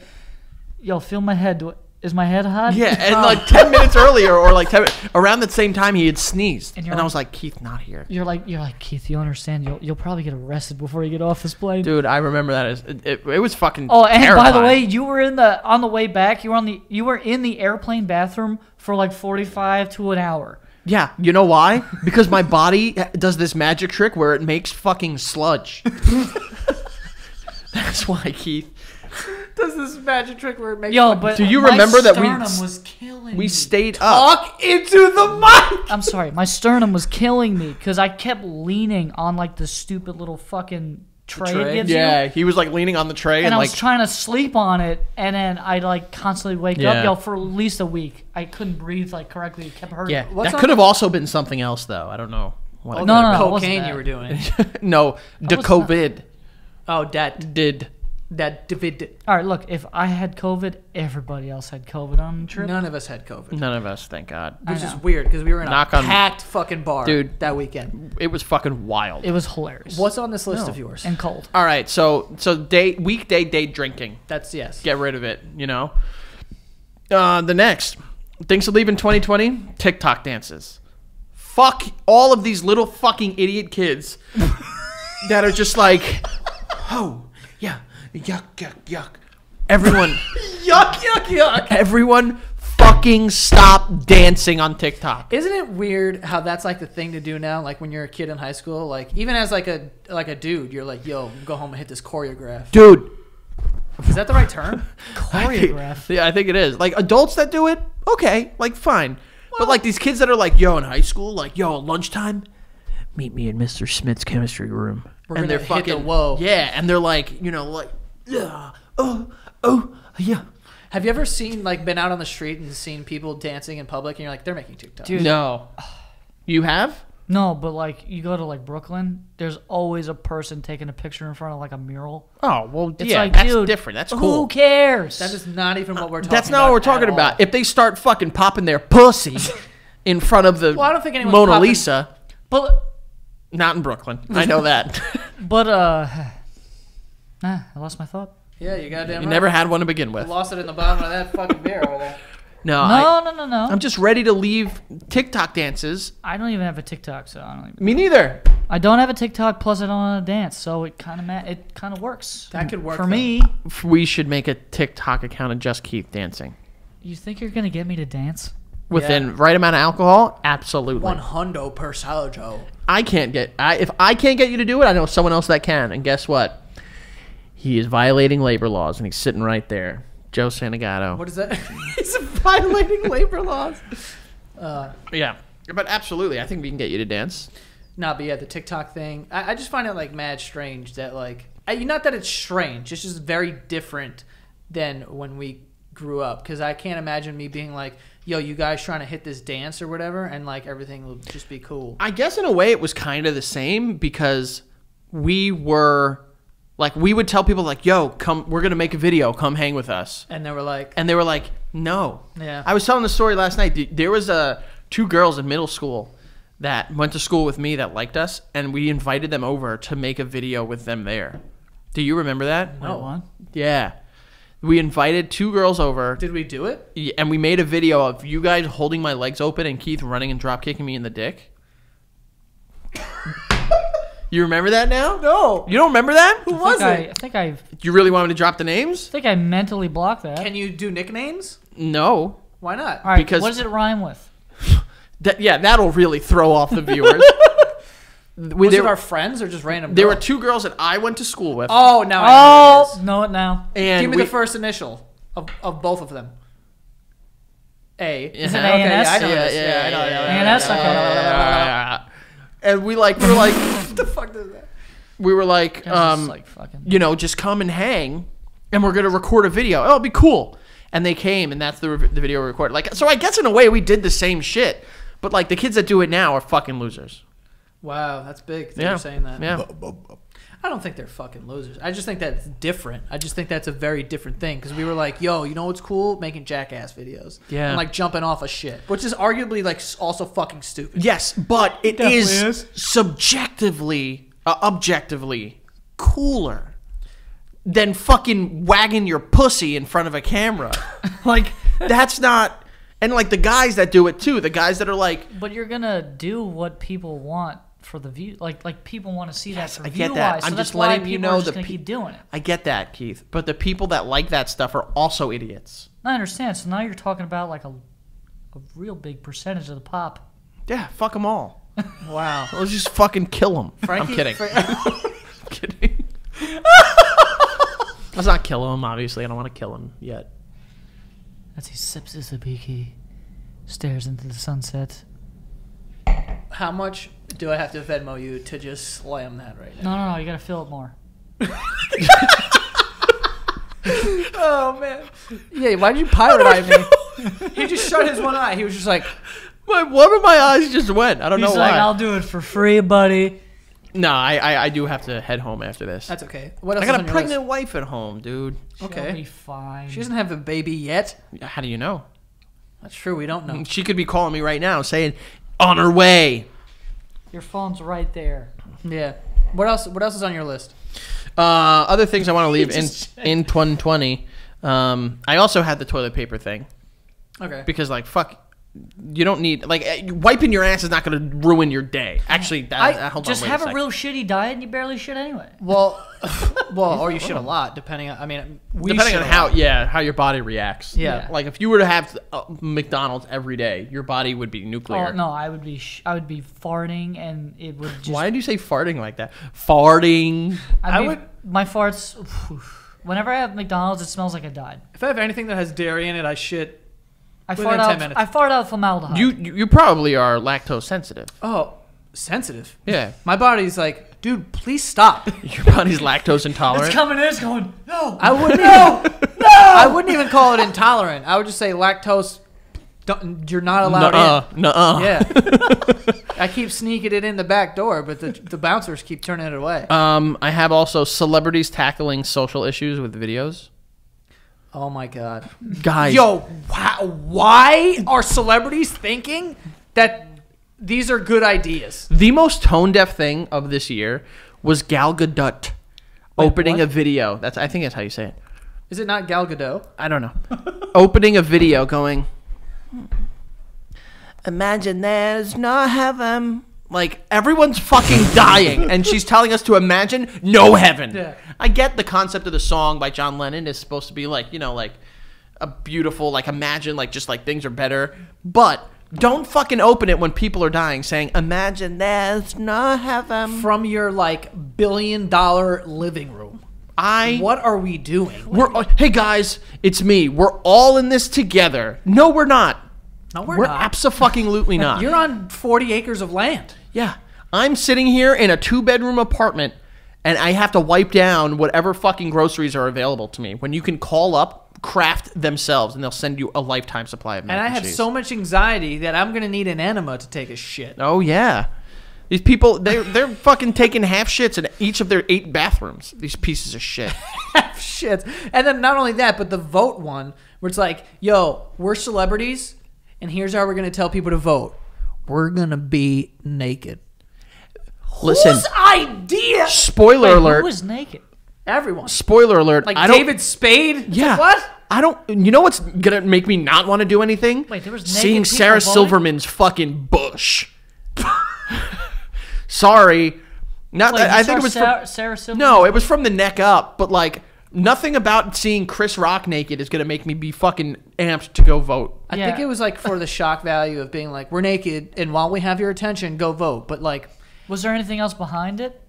yo, feel my head. is my head hot? Yeah, and like 10 minutes earlier or like 10, around that same time he had sneezed. And I was like, Keith, not here. You're like Keith, you understand? You'll probably get arrested before you get off this plane. Dude, I remember that. It was fucking terrifying. By the way, you were on the way back, you were in the airplane bathroom for like 45 to an hour. Yeah, you know why? Because my body does this magic trick where it makes fucking sludge. That's why, Keith. Does this magic trick where it makes... Yo, but do you remember that we stayed up? Talk into the mic! I'm sorry. My sternum was killing me because I kept leaning on like the stupid little fucking tray. Yeah, he was like leaning on the tray. And I was trying to sleep on it, and then I'd like constantly wake up. Yo, for at least a week, I couldn't breathe like correctly. It kept hurting. Yeah, that could have also been something else though. I don't know. Oh, no, cocaine you were doing. No, the COVID. Oh, that did. That David. All right, look. If I had COVID, everybody else had COVID on the trip. None of us had COVID. None of us, thank God. Which is weird because we were in a packed fucking bar, dude, that weekend. It was fucking wild. It was hilarious. What's on this list of yours? And cold. All right, so weekday drinking. That's yes. Get rid of it. You know. The next things to leave in 2020: TikTok dances. Fuck all of these little fucking idiot kids that are just like, oh yeah. Yuck, yuck, yuck. Everyone. Yuck, yuck, yuck. Everyone fucking stop dancing on TikTok. Isn't it weird how that's like the thing to do now? Like when you're a kid in high school, like even as like a dude, you're like, yo, go home and hit this choreograph. Dude. Is that the right term? Choreograph. I think it is. Like adults that do it, okay, like fine. Well, but like these kids that are like, yo, in high school, like, yo, at lunchtime, meet me in Mr. Smith's chemistry room. And they're fucking, whoa. Yeah, and they're like, you know, like, yeah, oh, yeah. Have you ever seen, like, been out on the street and seen people dancing in public and you're like, they're making TikToks? Dude, no. You have? No, but, like, you go to, like, Brooklyn, there's always a person taking a picture in front of, like, a mural. Oh, well, it's yeah, like, that's dude, different. That's cool. Who cares? That is not even what we're talking about. That's not what we're talking about. If they start fucking popping their pussy in front of the Mona Lisa. But... Not in Brooklyn. I know that. But, nah, I lost my thought. Yeah, you goddamn right. You never had one to begin with. I lost it in the bottom of that fucking beer over there. No. I'm just ready to leave TikTok dances. I don't even have a TikTok, so I don't even... Me neither. I don't have a TikTok, plus I don't want to dance, so it kind of works. That could work. For me... We should make a TikTok account of just Keith dancing. You think you're going to get me to dance? Within right amount of alcohol, absolutely. 100%. I can't get. If I can't get you to do it, I know someone else that can. And guess what? He is violating labor laws, and he's sitting right there, Joe Santagato. What is that? He's violating labor laws. Yeah, but absolutely, I think we can get you to dance. Nah, but yeah, the TikTok thing, I just find it like mad strange that like, not that it's strange, it's just very different than when we grew up. Because I can't imagine me being like, yo, you guys trying to hit this dance or whatever, and like everything will just be cool. I guess in a way it was kind of the same because we were like, we would tell people like, yo, come, we're going to make a video, come hang with us. And they were like, no. Yeah. I was telling the story last night. There was two girls in middle school that went to school with me that liked us, and we invited them over to make a video with them there. Do you remember that? No. Yeah. We invited two girls over. Did we do it? And we made a video of you guys holding my legs open and Keith running and drop kicking me in the dick. You remember that now? No. You don't remember that? Who was it? I think I... You really want me to drop the names? I think I mentally blocked that. Can you do nicknames? No. Why not? All right, because what does it rhyme with? Yeah, that'll really throw off the viewers. Was it our friends or just random? There were two girls that I went to school with. Oh, now I know it now. And give me the first initial of both of them. A. Is it ANS? ANS? Okay. And we were like, what the fuck is that? We were like, you know, just come and hang, and we're gonna record a video. It'll be cool. And they came, and that's the video we recorded. Like, so I guess in a way we did the same shit, but like the kids that do it now are fucking losers. Wow, that's big. They're saying that. Yeah. I don't think they're fucking losers. I just think that's different. I just think that's a very different thing because we were like, yo, you know what's cool? Making jackass videos. Yeah. And like jumping off of shit, which is arguably like also fucking stupid. Yes, but it is subjectively, objectively cooler than fucking wagging your pussy in front of a camera. Like That's not... And, like, the guys that do it, too. The guys that are like... But you're going to do what people want for the view. Like people want to see yes, that for view-wise. I get that. So I'm just letting you know the keep doing it. I get that, Keith. But the people that like that stuff are also idiots. I understand. So now you're talking about, like, a real big percentage of the pop. Yeah, fuck them all. Wow. Let's just fucking kill them. Frankie, I'm kidding. I'm kidding. Let's not kill him, obviously. I don't want to kill him yet. As he sips his sabiki, stares into the sunset. How much do I have to Venmo you to just slam that right now? No. You got to fill it more. Oh, man. Yeah, why did you pirate me? He just shut his one eye. He was just like... One of my eyes just went. I don't know why. He's like, I'll do it for free, buddy. No, I do have to head home after this. That's okay. What else? I got a pregnant wife at home, dude. Okay. She'll be fine. She doesn't have a baby yet. How do you know? That's true. We don't know. She could be calling me right now saying, on her way. Your phone's right there. Yeah. What else is on your list? Other things I want to leave in 2020. I also had the toilet paper thing. Okay. Because, like, fuck. You don't need, like, wiping your ass is not going to ruin your day. Actually, hold on. Just have a real shitty diet and you barely shit anyway. Well, or you shit a lot, depending on, I mean, depending on how your body reacts. Yeah. Like, if you were to have McDonald's every day, your body would be nuclear. Oh, no, I would be farting and it would just. Why do you say farting like that? Farting. I mean, my farts, whenever I have McDonald's, it smells like I died. If I have anything that has dairy in it, I shit. I fart out formaldehyde. You probably are lactose sensitive. Oh, sensitive? Yeah. My body's like, dude, please stop. Your body's lactose intolerant. It's coming in, it's going, no. I wouldn't even call it intolerant. I would just say lactose, you're not allowed in. Yeah. I keep sneaking it in the back door, but the bouncers keep turning it away. I have also celebrities tackling social issues with videos. Oh, my God. Guys. Yo, why are celebrities thinking that these are good ideas? The most tone-deaf thing of this year was Gal Gadot opening a video. I think that's how you say it. Is it not Gal Gadot? I don't know. Opening a video going, imagine there's no heaven. Like, everyone's fucking dying, and she's telling us to imagine no heaven. Yeah. I get the concept of the song by John Lennon is supposed to be like, you know, like a beautiful, like imagine, like just like things are better. But don't fucking open it when people are dying saying, imagine there's no heaven. From your like $1 billion living room. What are we doing? Hey guys, it's me. We're all in this together. No, we're not. No, we're not. We're abso-fucking-lutely not. You're on 40 acres of land. Yeah, I'm sitting here in a 2-bedroom apartment, and I have to wipe down whatever fucking groceries are available to me. When you can call up Kraft themselves, and they'll send you a lifetime supply of mac and cheese. And I have so much anxiety that I'm gonna need an enema to take a shit. Oh yeah, these people they're fucking taking half shits in each of their 8 bathrooms. These pieces of shit. Half shits, and then not only that, but the vote one where it's like, yo, we're celebrities, and here's how we're gonna tell people to vote. We're gonna be naked. Listen. Whose idea? Spoiler alert. Who was naked? Everyone. Spoiler alert. Like David Spade? Yeah. Like, what? You know what's gonna make me not want to do anything? Wait, there was naked seeing Sarah voting? Silverman's fucking bush. Sorry. Not. Wait, I think it was Sarah Silverman. No, it was from the neck up. But like, nothing about seeing Chris Rock naked is gonna make me be fucking amped to go vote. I think it was like for the shock value of being like, we're naked, and while we have your attention, go vote. But like, was there anything else behind it?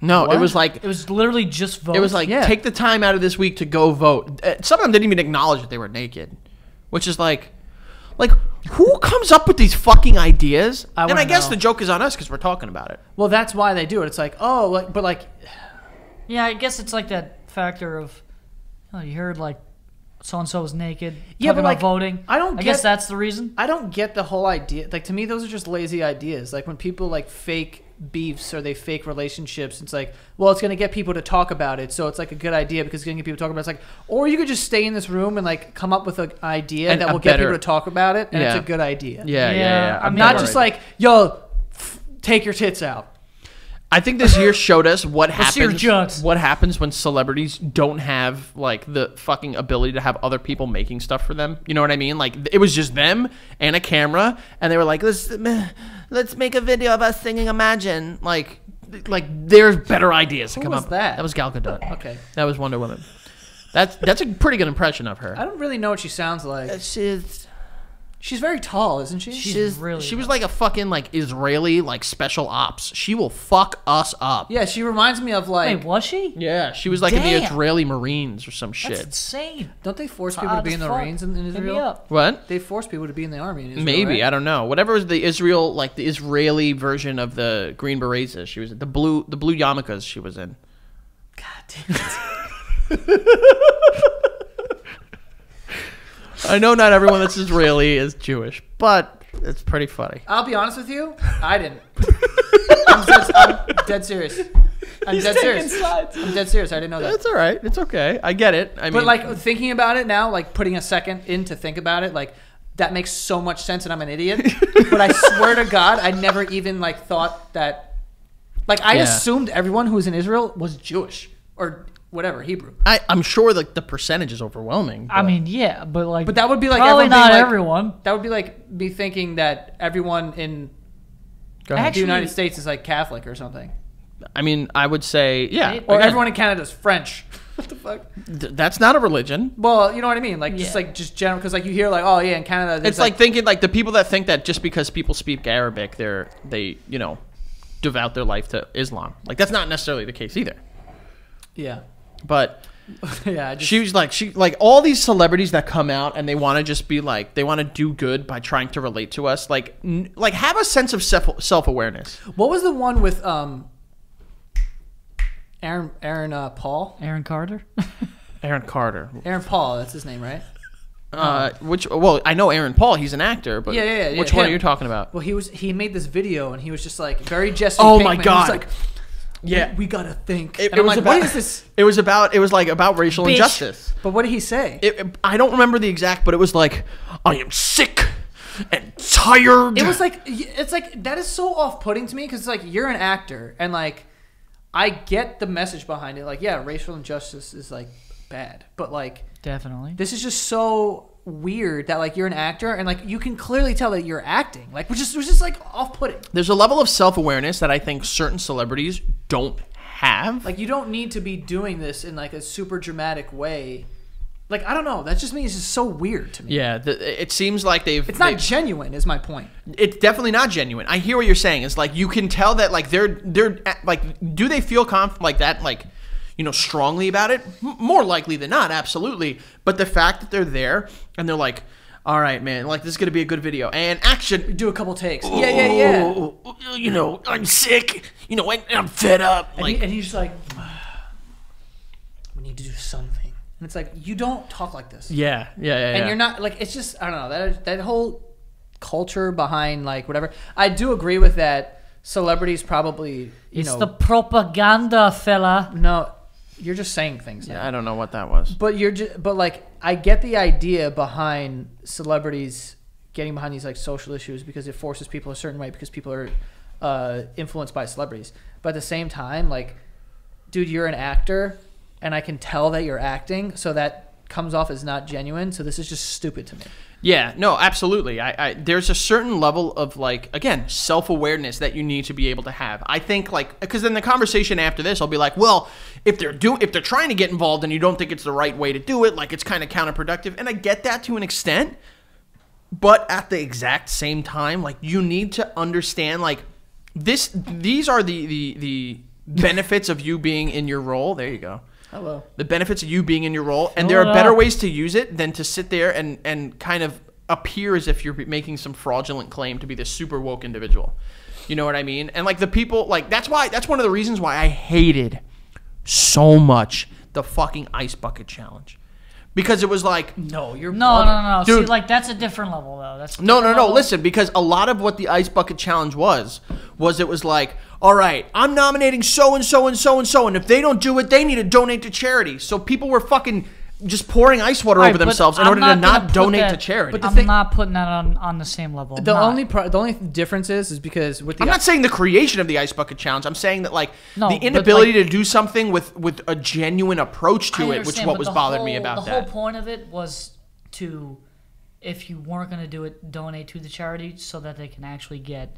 No, what? It was like, it was literally just vote. It was like, take the time out of this week to go vote. Some of them didn't even acknowledge that they were naked, which is like who comes up with these fucking ideas? And I guess the joke is on us because we're talking about it. Well, that's why they do it. It's like, oh, like, but like, yeah, I guess it's like that factor of, oh, you heard like, so-and-so was naked. Yeah, but like, voting. I guess that's the reason. I don't get the whole idea. Like, to me, those are just lazy ideas. Like, when people, like, fake beefs or they fake relationships, it's like, well, it's going to get people to talk about it, so it's, like, a good idea because it's going to get people to talk about it. It's like, or you could just stay in this room and, like, come up with an idea that will get people to talk about it, and it's a good idea. Yeah. I'm not just like, yo, take your tits out. I think this year showed us what happens. What happens when celebrities don't have like the fucking ability to have other people making stuff for them. You know what I mean? Like it was just them and a camera, and they were like, "Let's make a video of us singing Imagine." Like there's better ideas to come up. That was Gal Gadot. Okay, that was Wonder Woman. That's a pretty good impression of her. I don't really know what she sounds like. She's very tall, isn't she? She was like a fucking like Israeli like special ops. She will fuck us up. Yeah, she reminds me of like. Wait, was she? Yeah, she was like in the Israeli Marines or some shit. That's insane. Don't they force people to be in the Marines in Israel? What? They force people to be in the army in Israel. Maybe, right? I don't know. Whatever was the Israel like the Israeli version of the Green Berets. She was the blue yarmulkes she was in. God damn it. I know not everyone that's Israeli is Jewish, but it's pretty funny. I'll be honest with you. I didn't. I'm dead serious. I'm dead serious. I didn't know that. It's all right. It's okay. I get it. I mean, like thinking about it now, like putting a second in to think about it, like that makes so much sense and I'm an idiot. But I swear to God, I never even like thought that. Like I assumed everyone who was in Israel was Jewish or whatever, Hebrew. I'm sure like the percentage is overwhelming. But. I mean, yeah, but like, but that would be like probably not like, everyone. That would be like me thinking that everyone in the United States is like Catholic or something. I mean, I would say yeah, or everyone in Canada is French. What the fuck? That's not a religion. Well, you know what I mean. Like just general, because like you hear like oh yeah in Canada. It's like thinking like the people that think that just because people speak Arabic they you know devote their life to Islam. Like that's not necessarily the case either. Yeah. But yeah, she all these celebrities that come out and they want to just be like they want to do good by trying to relate to us, like have a sense of self-awareness. What was the one with Aaron Paul? That's his name, right? Well, I know Aaron Paul. He's an actor, but yeah, which one are you talking about? Well, he made this video and he was just like very Jesse Pinkman. Oh my God. Like, yeah, we gotta think. It was like, about, what is this? It was about racial injustice. But what did he say? I don't remember the exact, but it was like, I am sick and tired. It was like, it's like that is so off-putting to me because it's like you're an actor and like I get the message behind it. Like, yeah, racial injustice is like bad, but like definitely this is just so weird that like you're an actor and like you can clearly tell that you're acting, like which is like off-putting. There's a level of self-awareness that I think certain celebrities don't have. Like you don't need to be doing this in like a super dramatic way. Like I don't know, that just means it's just so weird to me. Yeah, it seems like it's not genuine is my point. It's definitely not genuine. I hear what you're saying. It's like you can tell that like they're like do they feel confident like that, like you know, strongly about it? More likely than not, absolutely. But the fact that they're there and they're like, all right, man, like this is going to be a good video. And action. Do a couple takes. Oh, yeah. You know, I'm sick. You know, I'm fed up. And, like, he's just like, we need to do something. And it's like, you don't talk like this. Yeah. And you're not like, it's just, I don't know, that whole culture behind like whatever. I do agree with that. Celebrities probably, you know. It's the propaganda, fella. No. You're just saying things now. Yeah, I don't know what that was. But like I get the idea behind celebrities getting behind these like social issues because it forces people a certain way because people are influenced by celebrities. But at the same time, like, dude, you're an actor and I can tell that you're acting, so that comes off as not genuine. So this is just stupid to me. Yeah, no, absolutely. There's a certain level of like, again, self-awareness that you need to be able to have. I think like, because then the conversation after this, I'll be like, well, if they're trying to get involved and you don't think it's the right way to do it, like it's kind of counterproductive. And I get that to an extent, but at the exact same time, like you need to understand like this. These are the benefits of you being in your role. There you go. Hello. The benefits of you being in your role, and there are better ways to use it than to sit there and kind of appear as if you're making some fraudulent claim to be this super woke individual. You know what I mean? And like the people, like that's one of the reasons why I hated so much the fucking ice bucket challenge. Because it was like, no, you're no. Dude. See, like that's a different level though. That's no. Listen, because a lot of what the ice bucket challenge was it was like, all right, I'm nominating so and so and so and so, and if they don't do it, they need to donate to charity. So people were fucking just pouring ice water over themselves in order to not donate to charity. But I'm not putting that on the same level. The only difference is because with the I'm not saying the creation of the ice bucket challenge. I'm saying that like the inability to do something with a genuine approach to it, which what was bothered me about that. The whole point of it was to, if you weren't going to do it, donate to the charity so that they can actually get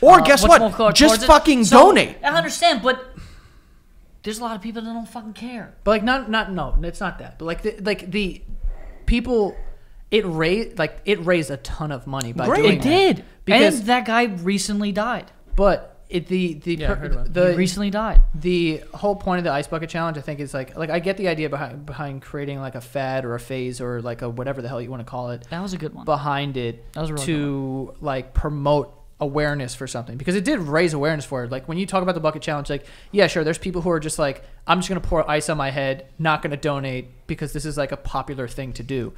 Or guess what? Just fucking donate. I understand, but. There's a lot of people that don't fucking care. But like, no, it's not that. But like the people, it raised a ton of money by doing that. It did, because and that guy recently died. But he recently died. The whole point of the ice bucket challenge, I think, is like I get the idea behind creating like a fad or a phase or like a whatever the hell you want to call it. That was a good one. Behind it that was a to like promote awareness for something, because it did raise awareness for it. Like when you talk about the bucket challenge, like yeah, sure, there's people who are just like, I'm just gonna pour ice on my head, not gonna donate because this is like a popular thing to do.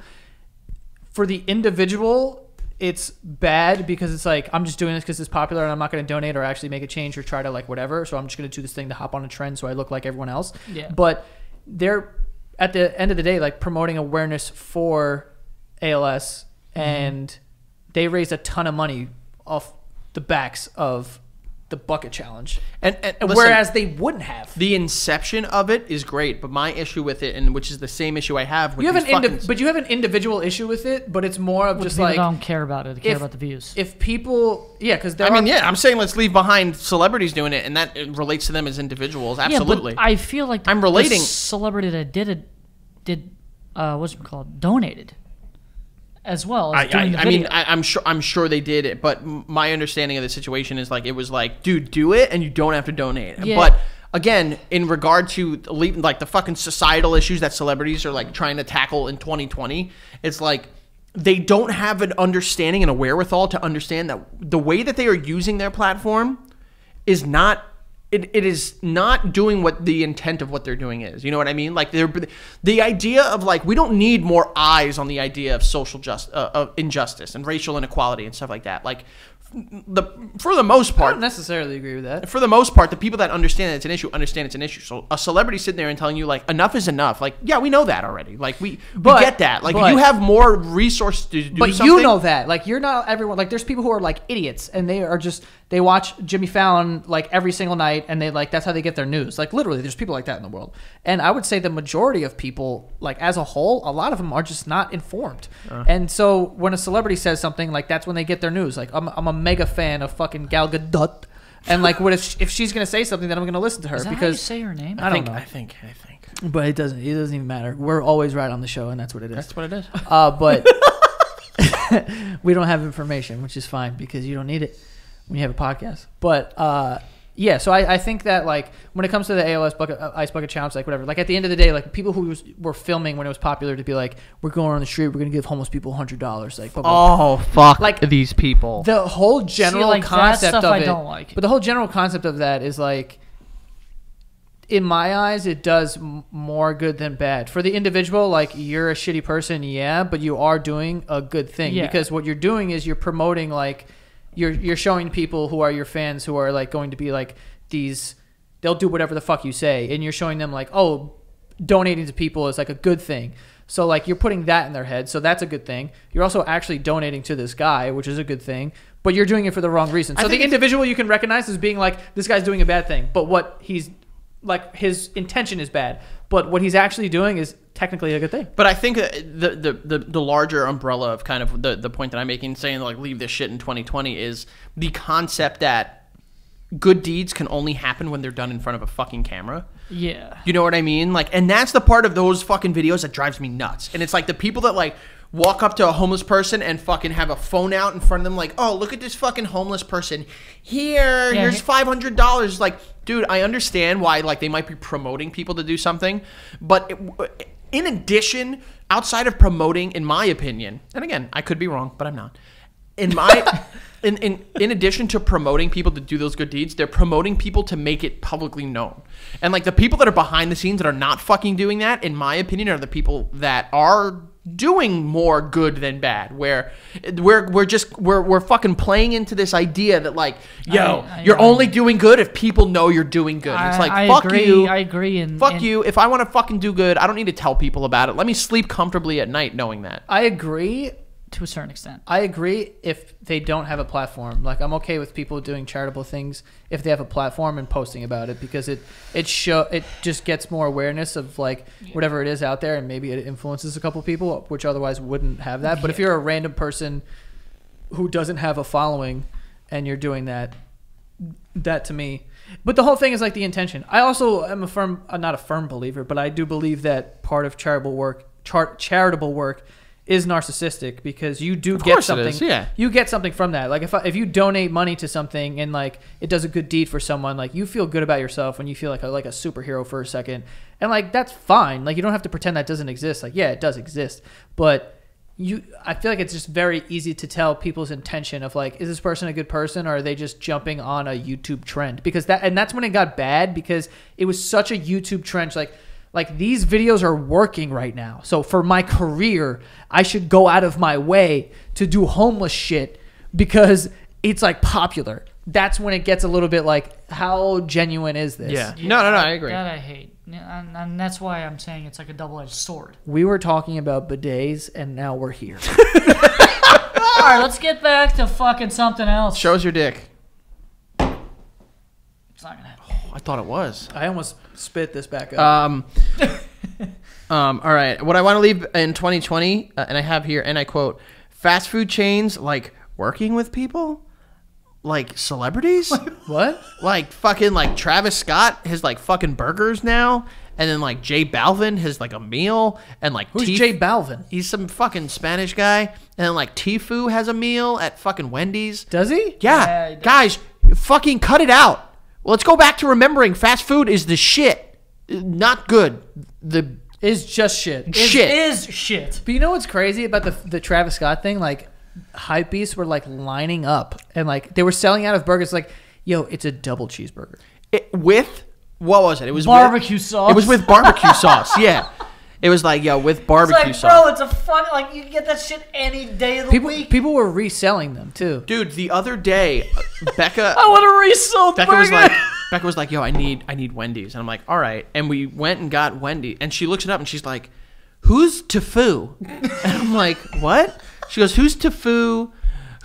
For the individual, it's bad because it's like, I'm just doing this because it's popular and I'm not gonna donate or actually make a change or try to like whatever, so I'm just gonna do this thing to hop on a trend so I look like everyone else. Yeah. But they're at the end of the day like promoting awareness for ALS, and they raised a ton of money off the backs of the bucket challenge, and listen, whereas they wouldn't have. The inception of it is great, but my issue with it, and which is the same issue I have with you have an individual issue with it, but it's more of just like people don't care about it. They care about the views. If people, I'm saying let's leave behind celebrities doing it, and that it relates to them as individuals. Absolutely, yeah, but I feel like I'm relating. The celebrity that did it donated. As well as I'm sure they did it, but my understanding of the situation is like it was like, dude, do it and you don't have to donate. Yeah. But again, in regard to like the fucking societal issues that celebrities are like trying to tackle in 2020, it's like they don't have an understanding and a wherewithal to understand that the way that they are using their platform is not it is not doing what the intent of what they're doing is. You know what I mean? Like the idea of like, we don't need more eyes on the idea of social of injustice and racial inequality and stuff like that. Like for the most part, I don't necessarily agree with that. For the most part, the people that understand that it's an issue understand it's an issue. So a celebrity sitting there and telling you like enough is enough. Like, yeah, we know that already. Like we get that. Like if you have more resources to do something. But you know that. Like you're not everyone. Like there's people who are like idiots and they are just. They watch Jimmy Fallon like every single night, and they like that's how they get their news. Like literally, there's people like that in the world, and I would say the majority of people, like as a whole, a lot of them are just not informed. And so when a celebrity says something, like that's when they get their news. Like I'm a mega fan of fucking Gal Gadot, and like what if she's gonna say something, then I'm gonna listen to her. Is that because how you say her name? I don't know. I think. But it doesn't even matter. We're always right on the show, and that's what it is. That's what it is. But we don't have information, which is fine because you don't need it. When you have a podcast. But yeah, so I think that like when it comes to the ALS bucket, ice bucket challenge, like whatever, like at the end of the day, like people who were filming when it was popular to be like, we're going on the street, we're gonna give homeless people $100, like blah, blah, blah. Fuck like these people. The whole general concept of it, I don't like it. But the whole general concept of that is like, in my eyes, it does more good than bad. For the individual, like you're a shitty person, yeah, but you are doing a good thing, because what you're doing is you're promoting like. You're showing people who are your fans who are like going to be like these, they'll do whatever the fuck you say, and you're showing them like, oh, donating to people is like a good thing. So like you're putting that in their head, so that's a good thing. You're also actually donating to this guy, which is a good thing, but you're doing it for the wrong reason. So the individual you can recognize as being like, this guy's doing a bad thing, but what he's like, his intention is bad, but what he's actually doing is technically a good thing. But I think the larger umbrella of kind of the point that I'm making, saying like leave this shit in 2020, is the concept that good deeds can only happen when they're done in front of a fucking camera. Yeah. You know what I mean? Like, and that's the part of those fucking videos that drives me nuts. And it's like the people that like walk up to a homeless person and fucking have a phone out in front of them like, oh, look at this fucking homeless person. Here's $500. Like, dude, I understand why like they might be promoting people to do something, but in addition, outside of promoting, in my opinion, and again, I could be wrong, but I'm not. In addition to promoting people to do those good deeds, they're promoting people to make it publicly known. And like the people that are behind the scenes that are not fucking doing that, in my opinion, are the people that are doing more good than bad, where we're fucking playing into this idea that like, yo, you're only doing good if people know you're doing good. It's like, I agree. And fuck you. If I want to fucking do good, I don't need to tell people about it. Let me sleep comfortably at night knowing that. I agree to a certain extent. I agree if they don't have a platform. Like, I'm okay with people doing charitable things if they have a platform and posting about it, because it just gets more awareness of like whatever it is out there, and maybe it influences a couple people which otherwise wouldn't have that. But if you're a random person who doesn't have a following and you're doing that, that to me. But the whole thing is like the intention. I also am not a firm believer, but I do believe that part of charitable work is narcissistic, because you do get something. You get something from that. Like if you donate money to something and like it does a good deed for someone, like you feel good about yourself when you feel like a superhero for a second, and like that's fine. Like you don't have to pretend that doesn't exist. Like yeah, it does exist, but I feel like it's just very easy to tell people's intention of like, is this person a good person, or are they just jumping on a YouTube trend? Because that's when it got bad, because it was such a YouTube trend. Like these videos are working right now, so for my career, I should go out of my way to do homeless shit because it's like popular. That's when it gets a little bit like, how genuine is this? Yeah. No, I agree. That I hate. And that's why I'm saying it's like a double-edged sword. We were talking about bidets, and now we're here. All right, let's get back to fucking something else. Shows your dick. It's not going to happen. I thought it was. I almost spit this back up. All right. What I want to leave in 2020, and I have here, and I quote, fast food chains like working with people, like celebrities. What? Like fucking like Travis Scott, his like fucking burgers now. And then like J Balvin, his like a meal. And like who's J Balvin? He's some fucking Spanish guy. And then like Tfue has a meal at fucking Wendy's. Does he? Yeah. He does. Guys, fucking cut it out. Let's go back to remembering fast food is the shit. Not good. Is just shit. It is shit. But you know what's crazy about the Travis Scott thing? Like, Hypebeast were like lining up. And like, they were selling out of burgers. Like, yo, it's a double cheeseburger. What was it? It was barbecue sauce. It was with barbecue sauce, yeah. It was like, yo, with barbecue sauce. It's like, bro, it's a fun, like, you can get that shit any day of the week. People were reselling them, too. Dude, the other day, Becca... I want to resell Becca burger. Becca was like, yo, I need Wendy's. And I'm like, all right. And we went and got Wendy. And she looks it up, and she's like, who's Tfue? And I'm like, what? She goes, who's Tfue?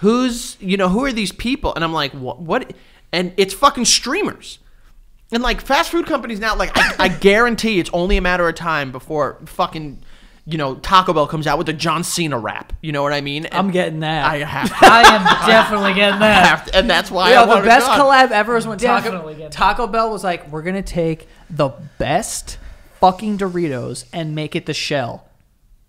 Who are these people? And I'm like, what? And it's fucking streamers. And, like, fast food companies now, like, I guarantee it's only a matter of time before fucking, you know, Taco Bell comes out with a John Cena rap. You know what I mean? And I'm getting that. I have to. I am definitely getting that. And that's why I want to. The best collab ever is when Taco Bell was like, we're going to take the best fucking Doritos and make it the shell.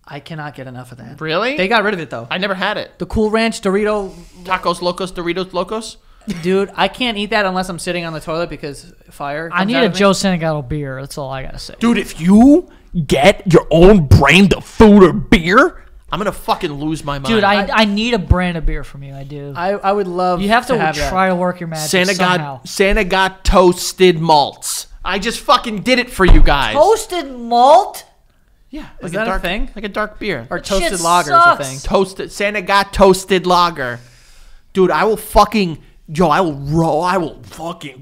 I cannot get enough of that. Really? They got rid of it, though. I never had it. The Cool Ranch Dorito. Tacos Locos, Doritos Locos. Dude, I can't eat that unless I'm sitting on the toilet because fire. I need a Joe Sanigado beer. That's all I got to say. Dude, if you get your own brand of food or beer, I'm going to fucking lose my mind. Dude, I need a brand of beer from you. I do. I would love to have that. You have to try to work your magic somehow. Sanigado toasted malts. I just fucking did it for you guys. Toasted malt? Yeah. Is that a thing? Like a dark beer. Or toasted lager is a thing. Sanigado toasted lager. Dude, I will fucking... Yo, I will fucking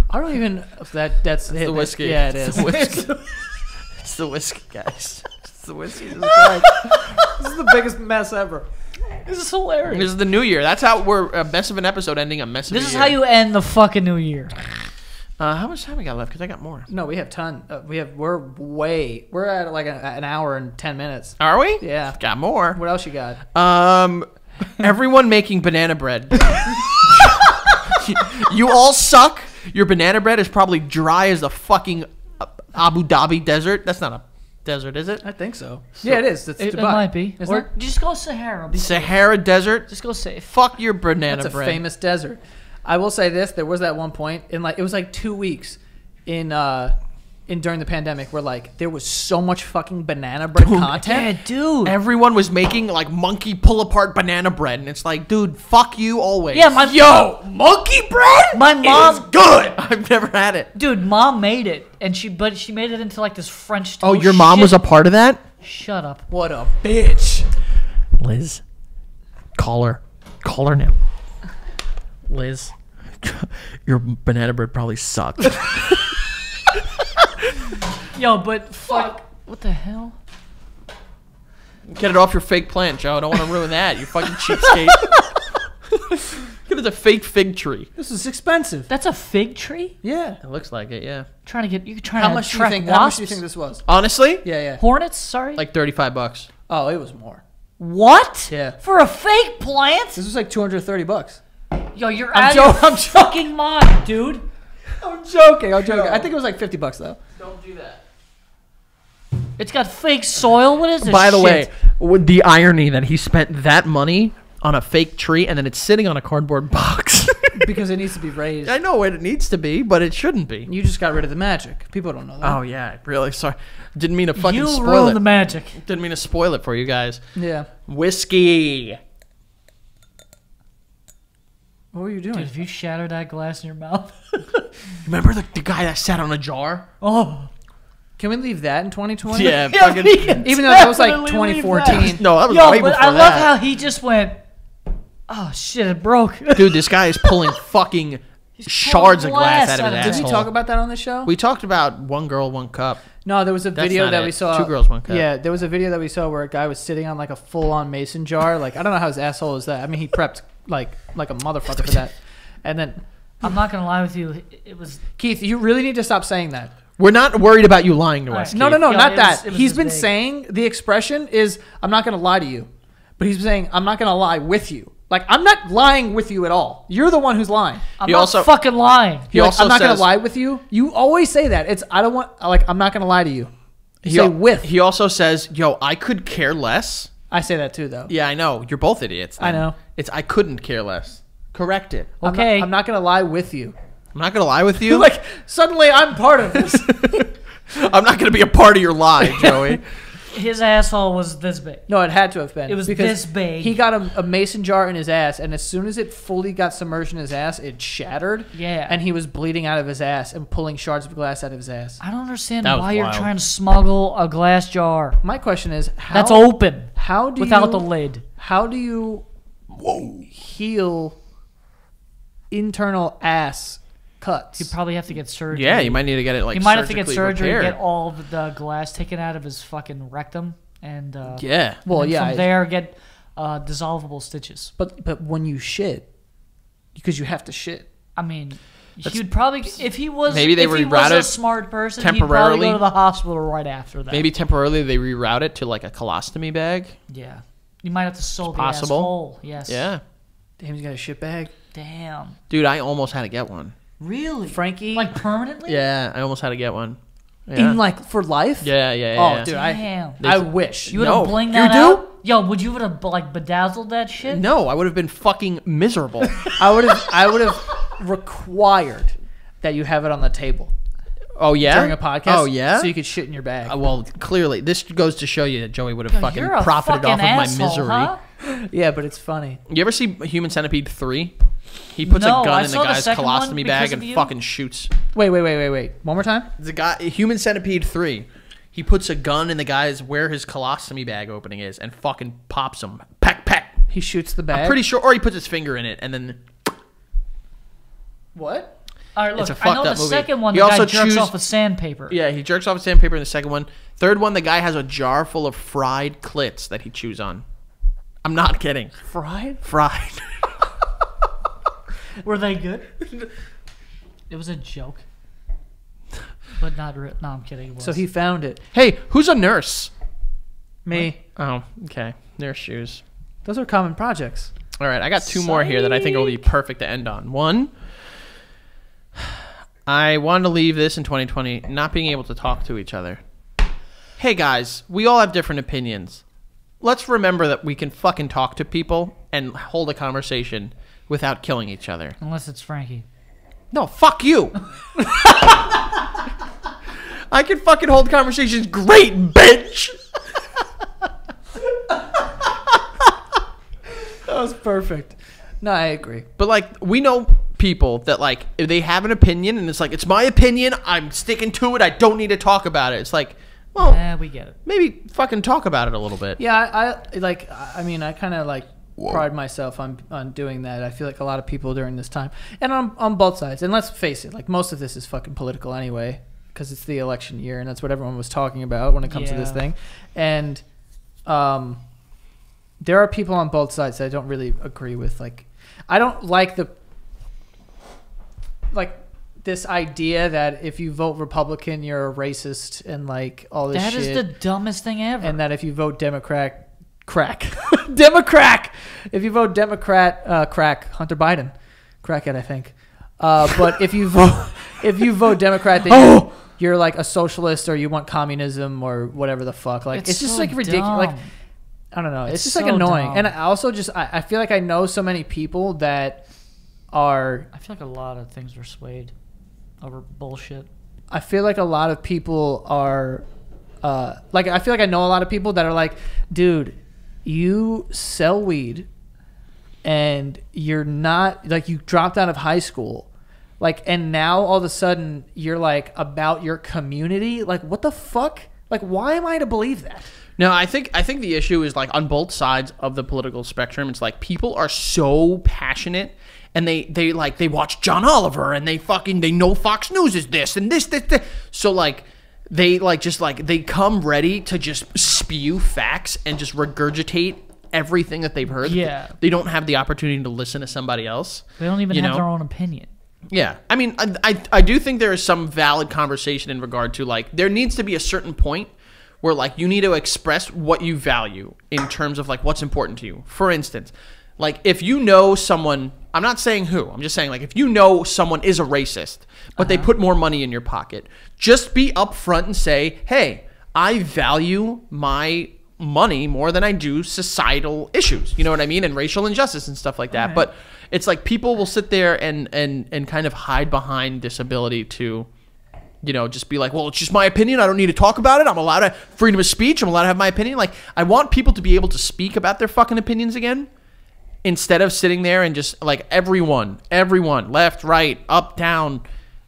I don't even that's the whiskey. Yeah, it is. It's the whiskey, guys. It's the whiskey. This is the biggest mess ever. This is hilarious. This is the new year. That's how we're a mess of an episode ending a mess of a year. This is how you end the fucking new year. How much time we got left? Because I got more. No, we have ton. We're at like an hour and 10 minutes. Are we? Yeah. Got more. What else you got? Everyone making banana bread. You all suck. Your banana bread is probably dry as the fucking Abu Dhabi desert. That's not a desert, is it? I think so. Yeah, it is. It might be. Or just go Sahara. Sahara desert. Just go safe. Fuck your banana bread. It's a famous desert. I will say this. There was that one point in like it was like 2 weeks during the pandemic where like there was so much fucking banana bread content. Yeah, dude. Everyone was making like monkey pull apart banana bread, and it's like, dude, fuck you always. Yeah, monkey bread? My mom is good. I've never had it. Dude, mom made it. And she made it into like this French toast. Oh, your mom was a part of that? Shut up. What a bitch. Liz. Call her. Call her now. Liz. Your banana bread probably sucked. Yo, but fuck. What the hell? Get it off your fake plant, Joe. I don't want to ruin that, you fucking cheapskate. Give it a fake fig tree. This is expensive. That's a fig tree? Yeah. It looks like it, yeah. Trying to get... You're trying to attract wasps? How much do you think this was? Honestly? Yeah, yeah. Hornets? Sorry? Like $35. Oh, it was more. What? Yeah. For a fake plant? This was like $230. Yo, you're out of your fucking mind, dude. I'm joking. I'm joking. I think it was like $50 though. Don't do that. It's got fake soil. What is this? By the way, with the irony that he spent that money on a fake tree and then it's sitting on a cardboard box because it needs to be raised. I know it needs to be, but it shouldn't be. You just got rid of the magic. People don't know that. Oh yeah, really? Sorry. Didn't mean to fucking spoil it. You ruined the magic. Didn't mean to spoil it for you guys. Yeah. Whiskey. What were you doing? Dude, if you shatter that glass in your mouth. Remember the guy that sat on a jar? Oh. Can we leave that in 2020? Yeah, fucking. Even though that was like 2014. No, that was way before that. I love how he just went, oh shit, it broke. Dude, this guy is pulling fucking shards of glass out of his asshole. Did we talk about that on the show? We talked about one girl, one cup. No, there was a video that we saw. Two girls, one cup. Yeah, there was a video that we saw where a guy was sitting on like a full-on mason jar. Like, I don't know how his asshole is that. I mean, he prepped like a motherfucker for that. And then I'm not gonna lie with you, it was Keith. You really need to stop saying that. We're not worried about you lying to us. Keith. No, no, no, yo, not that. He's been saying the expression is "I'm not gonna lie to you," but he's been saying "I'm not gonna lie with you." Like I'm not lying with you at all. You're the one who's lying. I'm not fucking lying. He also says, "I'm not gonna lie with you." You always say that. It's I don't want like I'm not gonna lie to you. You say with. He also says, "Yo, I could care less." I say that too, though. Yeah, I know. You're both idiots. Then. I know. It's I couldn't care less. Correct it. Okay. I'm not gonna lie with you. I'm not going to lie with you. Like, suddenly I'm part of this. I'm not going to be a part of your lie, Joey. His asshole was this big. No, it had to have been. It was this big. He got a mason jar in his ass, and as soon as it fully got submerged in his ass, it shattered. Yeah. And he was bleeding out of his ass and pulling shards of glass out of his ass. I don't understand why you're trying to smuggle a glass jar. My question is, how... That's open. How do without the lid. How do you heal internal ass... cuts. You probably have to get surgery. Yeah, you might need to get it like surgically repaired. You might have to get surgery and get all of the glass taken out of his fucking rectum and yeah. Well, yeah. From there, get dissolvable stitches. But when you shit, because you have to shit. I mean, you'd probably if he was maybe they rerouted a smart person temporarily. He'd probably go to the hospital right after that. Maybe temporarily they reroute it to like a colostomy bag. Yeah, you might have to sew the ass whole. Yes. Yeah. Damn, he's got a shit bag. Damn. Dude, I almost had to get one. Really? Frankie? Like permanently? Yeah, I almost had to get one. Yeah. In like for life? Yeah, yeah, yeah. Oh, yeah. Dude, I wish. You would have blinged that out? Yo, would you would have like bedazzled that shit? No, I would have been fucking miserable. I would have required that you have it on the table. Oh, yeah? During a podcast? Oh, yeah? So you could shit in your bag. Well, clearly. This goes to show you that Joey would have fucking profited fucking off of my misery. Huh? Yeah, but it's funfunny. You ever see Human Centipede 3? He puts a gun in the guy's colostomy bag and fucking shoots. Wait. One more time? The guy, Human Centipede 3. He puts a gun in the guy's where his colostomy bag opening is and fucking pops him. Pack, pack. He shoots the bag? I'm pretty sure. Or he puts his finger in it and then... What? All right, look, I know the second one, the guy jerks off with sandpaper. Yeah, he jerks off with sandpaper in the second one. Third one, the guy has a jar full of fried clits that he chews on. I'm not kidding. Fried? Fried. Were they good? It was a joke. But not real. No, I'm kidding. It was. So he found it. Hey, who's a nurse? Me. What? Oh, okay. Nurse shoes. Those are common projects. All right, I got two more here that I think will be perfect to end on. One, I wanted to leave this in 2020, not being able to talk to each other. Hey, guys, we all have different opinions. Let's remember that we can fucking talk to people and hold a conversation without killing each other. Unless it's Frankie. No, fuck you. I can fucking hold conversations great, bitch. That was perfect. No, I agree. But, like, we know people that, like, if they have an opinion and it's like, it's my opinion, I'm sticking to it, I don't need to talk about it. It's like, Well, we get it. Maybe fucking talk about it a little bit. Yeah, I kind of like pride myself on doing that. I feel like a lot of people during this time, and on both sides. And let's face it, like most of this is fucking political anyway, because it's the election year, and that's what everyone was talking about when it comes to this thing. And there are people on both sides that I don't really agree with. Like, I don't like this idea that if you vote Republican, you're a racist and like all this shit. That is the dumbest thing ever. And that if you vote Democrat, crack. Hunter Biden, crackhead, I think. But if you vote Democrat, then you're like a socialist or you want communism or whatever the fuck. Like it's just so like ridiculous. Dumb. Like I don't know. It's just so like annoying. Dumb. And I also just I feel like I know so many people that are. I feel like a lot of things are swayed over bullshit. I feel like a lot of people are. I feel like I know a lot of people that are like, dude, you sell weed and you're not like you dropped out of high school. Like, and now all of a sudden you're like about your community. Like, what the fuck? Like, why am I to believe that? No, I think the issue is like on both sides of the political spectrum. It's like people are so passionate and they watch John Oliver and they know Fox News is this and this. So like, they come ready to just spew facts and just regurgitate everything that they've heard. Yeah. They don't have the opportunity to listen to somebody else. They don't even have their own opinion. Yeah. I mean, I do think there is some valid conversation in regard to, like, there needs to be a certain point where, like, you need to express what you value in terms of, like, what's important to you. For instance, like, if you know someone... I'm not saying who. I'm just saying, like, if you know someone is a racist, but they put more money in your pocket, just be upfront and say, hey, I value my money more than I do societal issues. You know what I mean? And racial injustice and stuff like that. Right. But it's like people will sit there and kind of hide behind this ability to, you know, just be like, well, it's just my opinion. I don't need to talk about it. I'm allowed to have freedom of speech. I'm allowed to have my opinion. Like, I want people to be able to speak about their fucking opinions again. Instead of sitting there and just, like, everyone, left, right, up, down,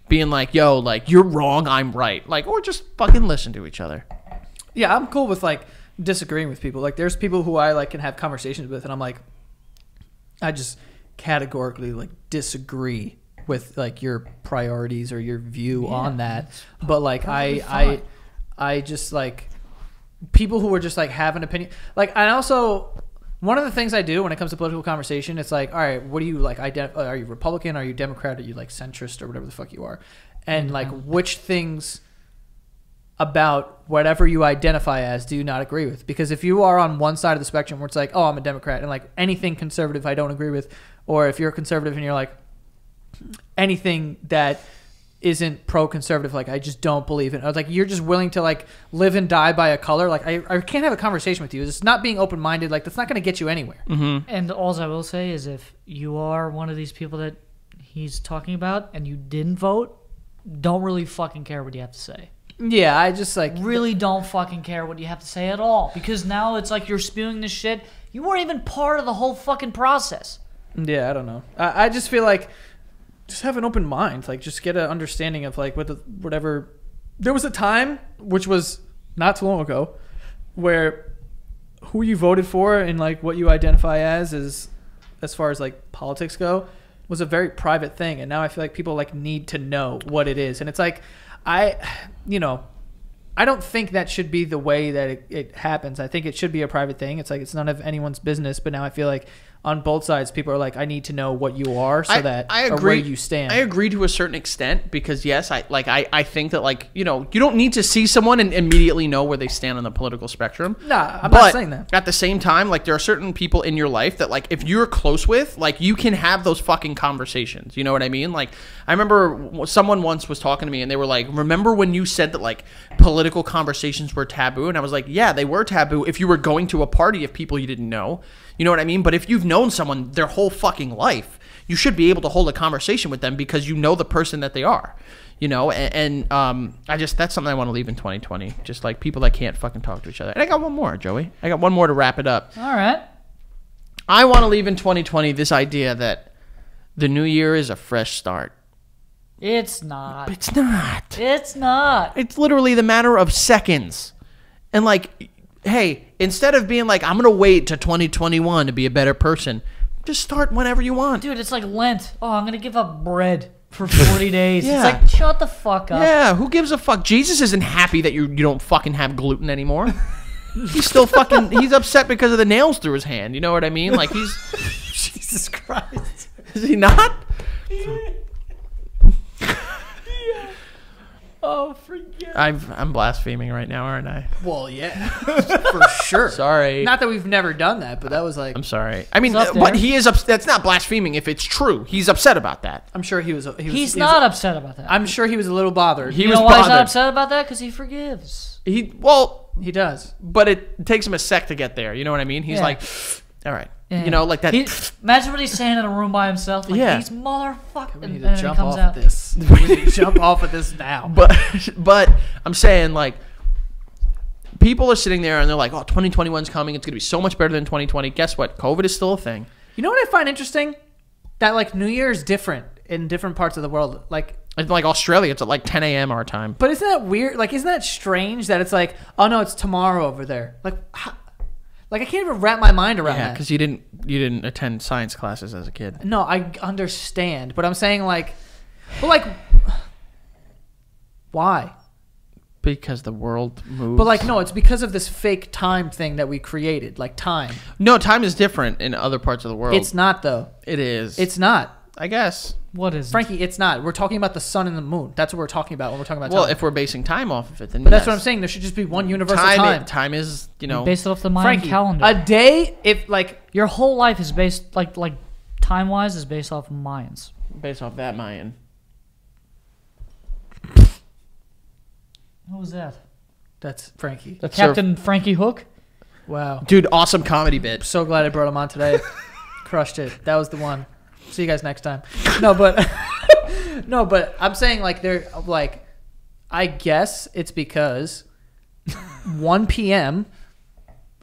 being like, yo, like, you're wrong, I'm right. Like, or just fucking listen to each other. Yeah, I'm cool with, like, disagreeing with people. Like, there's people who I, like, can have conversations with, and I'm like, I just categorically, like, disagree with, like, your priorities or your view on that. But, like, I just, like, people who are just, like, have an opinion. Like, I also... One of the things I do when it comes to political conversation, it's like, all right, what do you like? Are you Republican? Are you Democrat? Are you like centrist or whatever the fuck you are? And like, which things about whatever you identify as do you not agree with? Because if you are on one side of the spectrum where it's like, oh, I'm a Democrat, and like anything conservative I don't agree with, or if you're a conservative and you're like anything that isn't pro-conservative, like I just don't believe in. I was like, you're just willing to like live and die by a color. Like I can't have a conversation with you. It's not being open-minded. Like that's not going to get you anywhere. Mm-hmm. And all I will say is if you are one of these people that he's talking about and you didn't vote, don't really fucking care what you have to say. Yeah, I just like... Really don't fucking care what you have to say at all. Because now it's like you're spewing this shit. You weren't even part of the whole fucking process. Yeah, I don't know. I just feel like... Just have an open mind. Like, just get an understanding of, like, whatever. There was a time, which was not too long ago, where who you voted for and, like, what you identify as is, as far as, like, politics go, was a very private thing. And now I feel like people, like, need to know what it is. And it's like, I don't think that should be the way that it happens. I think it should be a private thing. It's like it's none of anyone's business. But now I feel like on both sides, people are like, I need to know what you are so that I agree, or where you stand. I agree to a certain extent because, yes, I think that, like, you know, you don't need to see someone and immediately know where they stand on the political spectrum. No, I'm not saying that. At the same time, like, there are certain people in your life that, like, if you're close with, like, you can have those fucking conversations. You know what I mean? Like, I remember someone once was talking to me and they were like, remember when you said that, like, political conversations were taboo? And I was like, yeah, they were taboo if you were going to a party of people you didn't know. You know what I mean? But if you've known someone their whole fucking life, you should be able to hold a conversation with them because you know the person that they are. You know, and I just, that's something I want to leave in 2020. Just like people that can't fucking talk to each other. And I got one more, Joey. I got one more to wrap it up. All right. I want to leave in 2020 this idea that the new year is a fresh start. It's not. It's not. It's not. It's literally the matter of seconds. And like, hey, instead of being like, I'm going to wait to 2021 to be a better person, just start whenever you want. Dude, it's like Lent. Oh, I'm going to give up bread for 40 days. Yeah. It's like, shut the fuck up. Yeah, who gives a fuck? Jesus isn't happy that you don't fucking have gluten anymore. He's still fucking, he's upset because of the nails through his hand. You know what I mean? Like, he's, Jesus Christ. Is he not? Yeah. Yeah. Oh, forget. I'm blaspheming right now, aren't I? Well, yeah. For sure. Sorry. Not that we've never done that, but that was like, I'm sorry. I mean, but he is upset. That's not blaspheming if it's true. He's upset about that. I'm sure he was. He's not upset about that. I'm sure he was a little bothered. You know why he's not upset about that? Because he forgives. He does. But it takes him a sec to get there. You know what I mean? He's like, all right. Yeah. You know, like that. Imagine what he's saying in a room by himself. Like, these motherfuckers. We need to jump off of this. We need to jump off of this now. But I'm saying, like, people are sitting there and they're like, oh, 2021's coming. It's going to be so much better than 2020. Guess what? COVID is still a thing. You know what I find interesting? That, like, New Year's different in different parts of the world. Like Australia, it's at like 10 a.m. our time. But isn't that weird? Like, isn't that strange that it's like, oh, no, it's tomorrow over there? Like, how? Like, I can't even wrap my mind around that. Yeah, because you didn't attend science classes as a kid. No, I understand. But I'm saying, like, well, like, why? Because the world moves. But, like, no, it's because of this fake time thing that we created. Like, time. No, time is different in other parts of the world. It's not, though. It is. It's not. I guess. What is it? Frankie, it's not. We're talking about the sun and the moon. That's what we're talking about when we're talking about time. Well, if we're basing time off of it, then But that's what I'm saying. There should just be one universal time. Time is, you know... Based off the Mayan calendar. A day, if, like... Your whole life is based, like time-wise, is based off Mayans. Based off that Mayan. What was that? That's Frankie. That's Captain Frankie Hook? Wow. Dude, awesome comedy bit. So glad I brought him on today. Crushed it. That was the one. See you guys next time. No, but I'm saying, like, they're like, I guess it's because 1 p.m.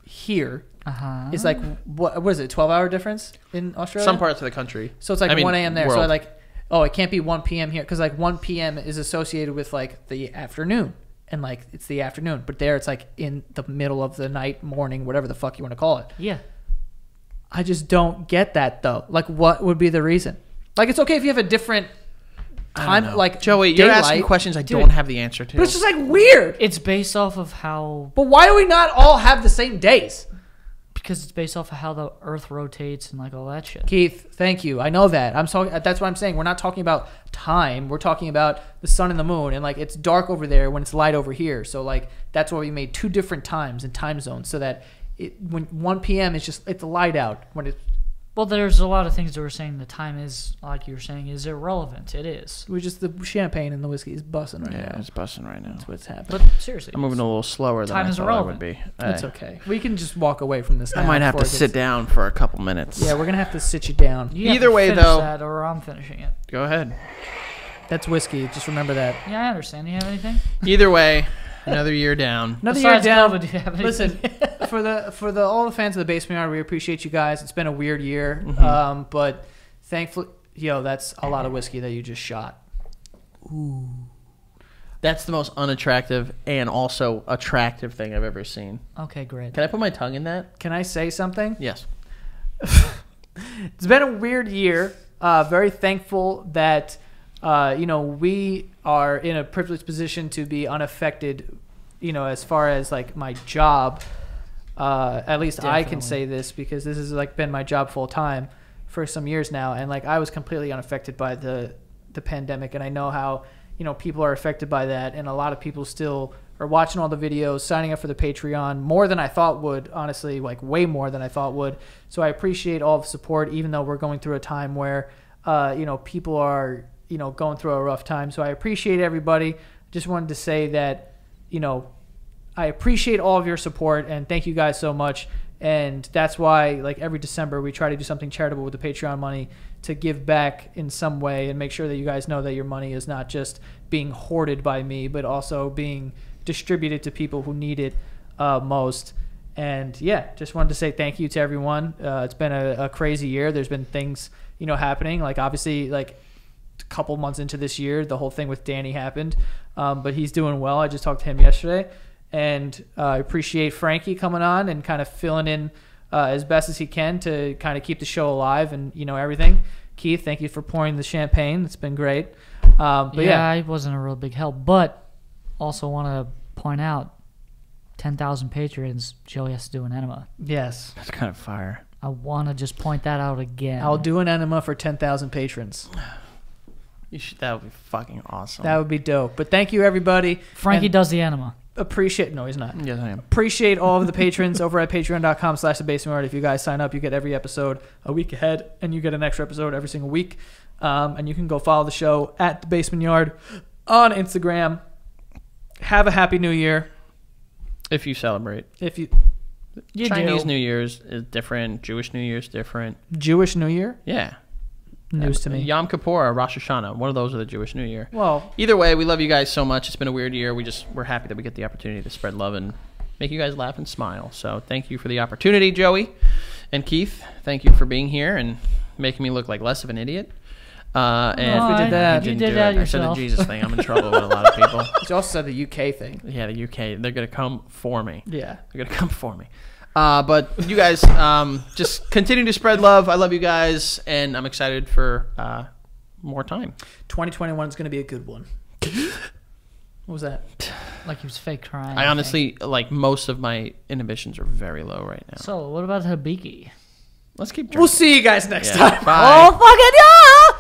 here is like what is it? 12-hour difference in Australia? Some parts of the country. So it's like 1 a.m. there. World. So I like, oh, it can't be 1 p.m. here because like 1 p.m. is associated with like the afternoon and like it's the afternoon, but there it's like in the middle of the night, morning, whatever the fuck you want to call it. Yeah. I just don't get that, though. Like, what would be the reason? Like, it's okay if you have a different time. Like, Joey, you're asking questions I don't have the answer to. But it's just, like, weird. It's based off of how... But why do we not all have the same days? Because it's based off of how the Earth rotates and, like, all that shit. Keith, thank you. I know that. That's what I'm saying. We're not talking about time. We're talking about the sun and the moon. And, like, it's dark over there when it's light over here. So, like, that's why we made two different times and time zones so that... when 1 p.m. is just, it's a light out. Well, there's a lot of things that we're saying the time is, like you were saying, is irrelevant. It is. We're just, the champagne and the whiskey is bussing right now. Yeah, it's bussing right now. That's what's happening. But seriously. I'm moving a little slower than I thought I would be. It's okay. We can just walk away from this now. I might have to sit down for a couple minutes. Yeah, we're going to have to sit you down. Either way, though. That or I'm finishing it. Go ahead. That's whiskey. Just remember that. Yeah, I understand. Do you have anything? Either way. Another year down. Another Besides year down. COVID, listen, for all the fans of the Basement Yard, we appreciate you guys. It's been a weird year, but thankfully, yo, that's a lot of whiskey that you just shot. Ooh, that's the most unattractive and also attractive thing I've ever seen. Okay, great. Can I put my tongue in that? Can I say something? Yes. It's been a weird year. Very thankful that. You know, we are in a privileged position to be unaffected, you know, as far as like my job, at least Definitely. I can say this because this has like been my job full time for some years now. And like, I was completely unaffected by the pandemic. And I know how, you know, people are affected by that. And a lot of people still are watching all the videos, signing up for the Patreon more than I thought would, honestly, like way more than I thought would. So I appreciate all the support, even though we're going through a time where, you know, people are, you know, going through a rough time. So I appreciate everybody. Just wanted to say that, you know, I appreciate all of your support and thank you guys so much. And that's why, like, every December we try to do something charitable with the Patreon money to give back in some way and make sure that you guys know that your money is not just being hoarded by me, but also being distributed to people who need it most. And yeah, just wanted to say thank you to everyone. It's been a crazy year. There's been things, you know, happening. Like, obviously, like, couple months into this year, the whole thing with Danny happened, but he's doing well. I just talked to him yesterday, And I appreciate Frankie coming on and kind of filling in as best as he can to kind of keep the show alive and, you know, everything. Keith, thank you for pouring the champagne. It's been great. But yeah, it wasn't a real big help. But also want to point out, 10,000 patrons, Joey has to do an enema. Yes. That's kind of fire. I want to just point that out again. I'll do an enema for 10,000 patrons. You should, that would be fucking awesome. That would be dope. But thank you, everybody. Frankie does the enema. Appreciate, no, he's not. Yes, I am. Appreciate all of the patrons over at patreon.com/thebasementyard. If you guys sign up, you get every episode a week ahead, and you get an extra episode every single week. And you can go follow the show at The Basement Yard on Instagram. Have a happy new year. If you celebrate. If you, you Chinese do. New Year's is different. Jewish New Year's different. Jewish New Year? Yeah. News to me. Yom Kippur or Rosh Hashanah. One of those are the Jewish New Year. Well, either way, we love you guys so much. It's been a weird year. We're happy that we get the opportunity to spread love and make you guys laugh and smile. So thank you for the opportunity, Joey and Keith. Thank you for being here and making me look like less of an idiot. And we did that. You did that yourself. I said the Jesus thing. I'm in trouble with a lot of people. You also said the UK thing. Yeah, the UK. They're gonna come for me. Yeah, they're gonna come for me. But you guys, just continue to spread love. I love you guys, and I'm excited for more time. 2021 is going to be a good one. What was that? Like he was fake crying. I honestly, like, most of my inhibitions are very low right now. So what about Hibiki? Let's keep drinking. We'll see you guys next time. Bye. Oh, fucking yeah!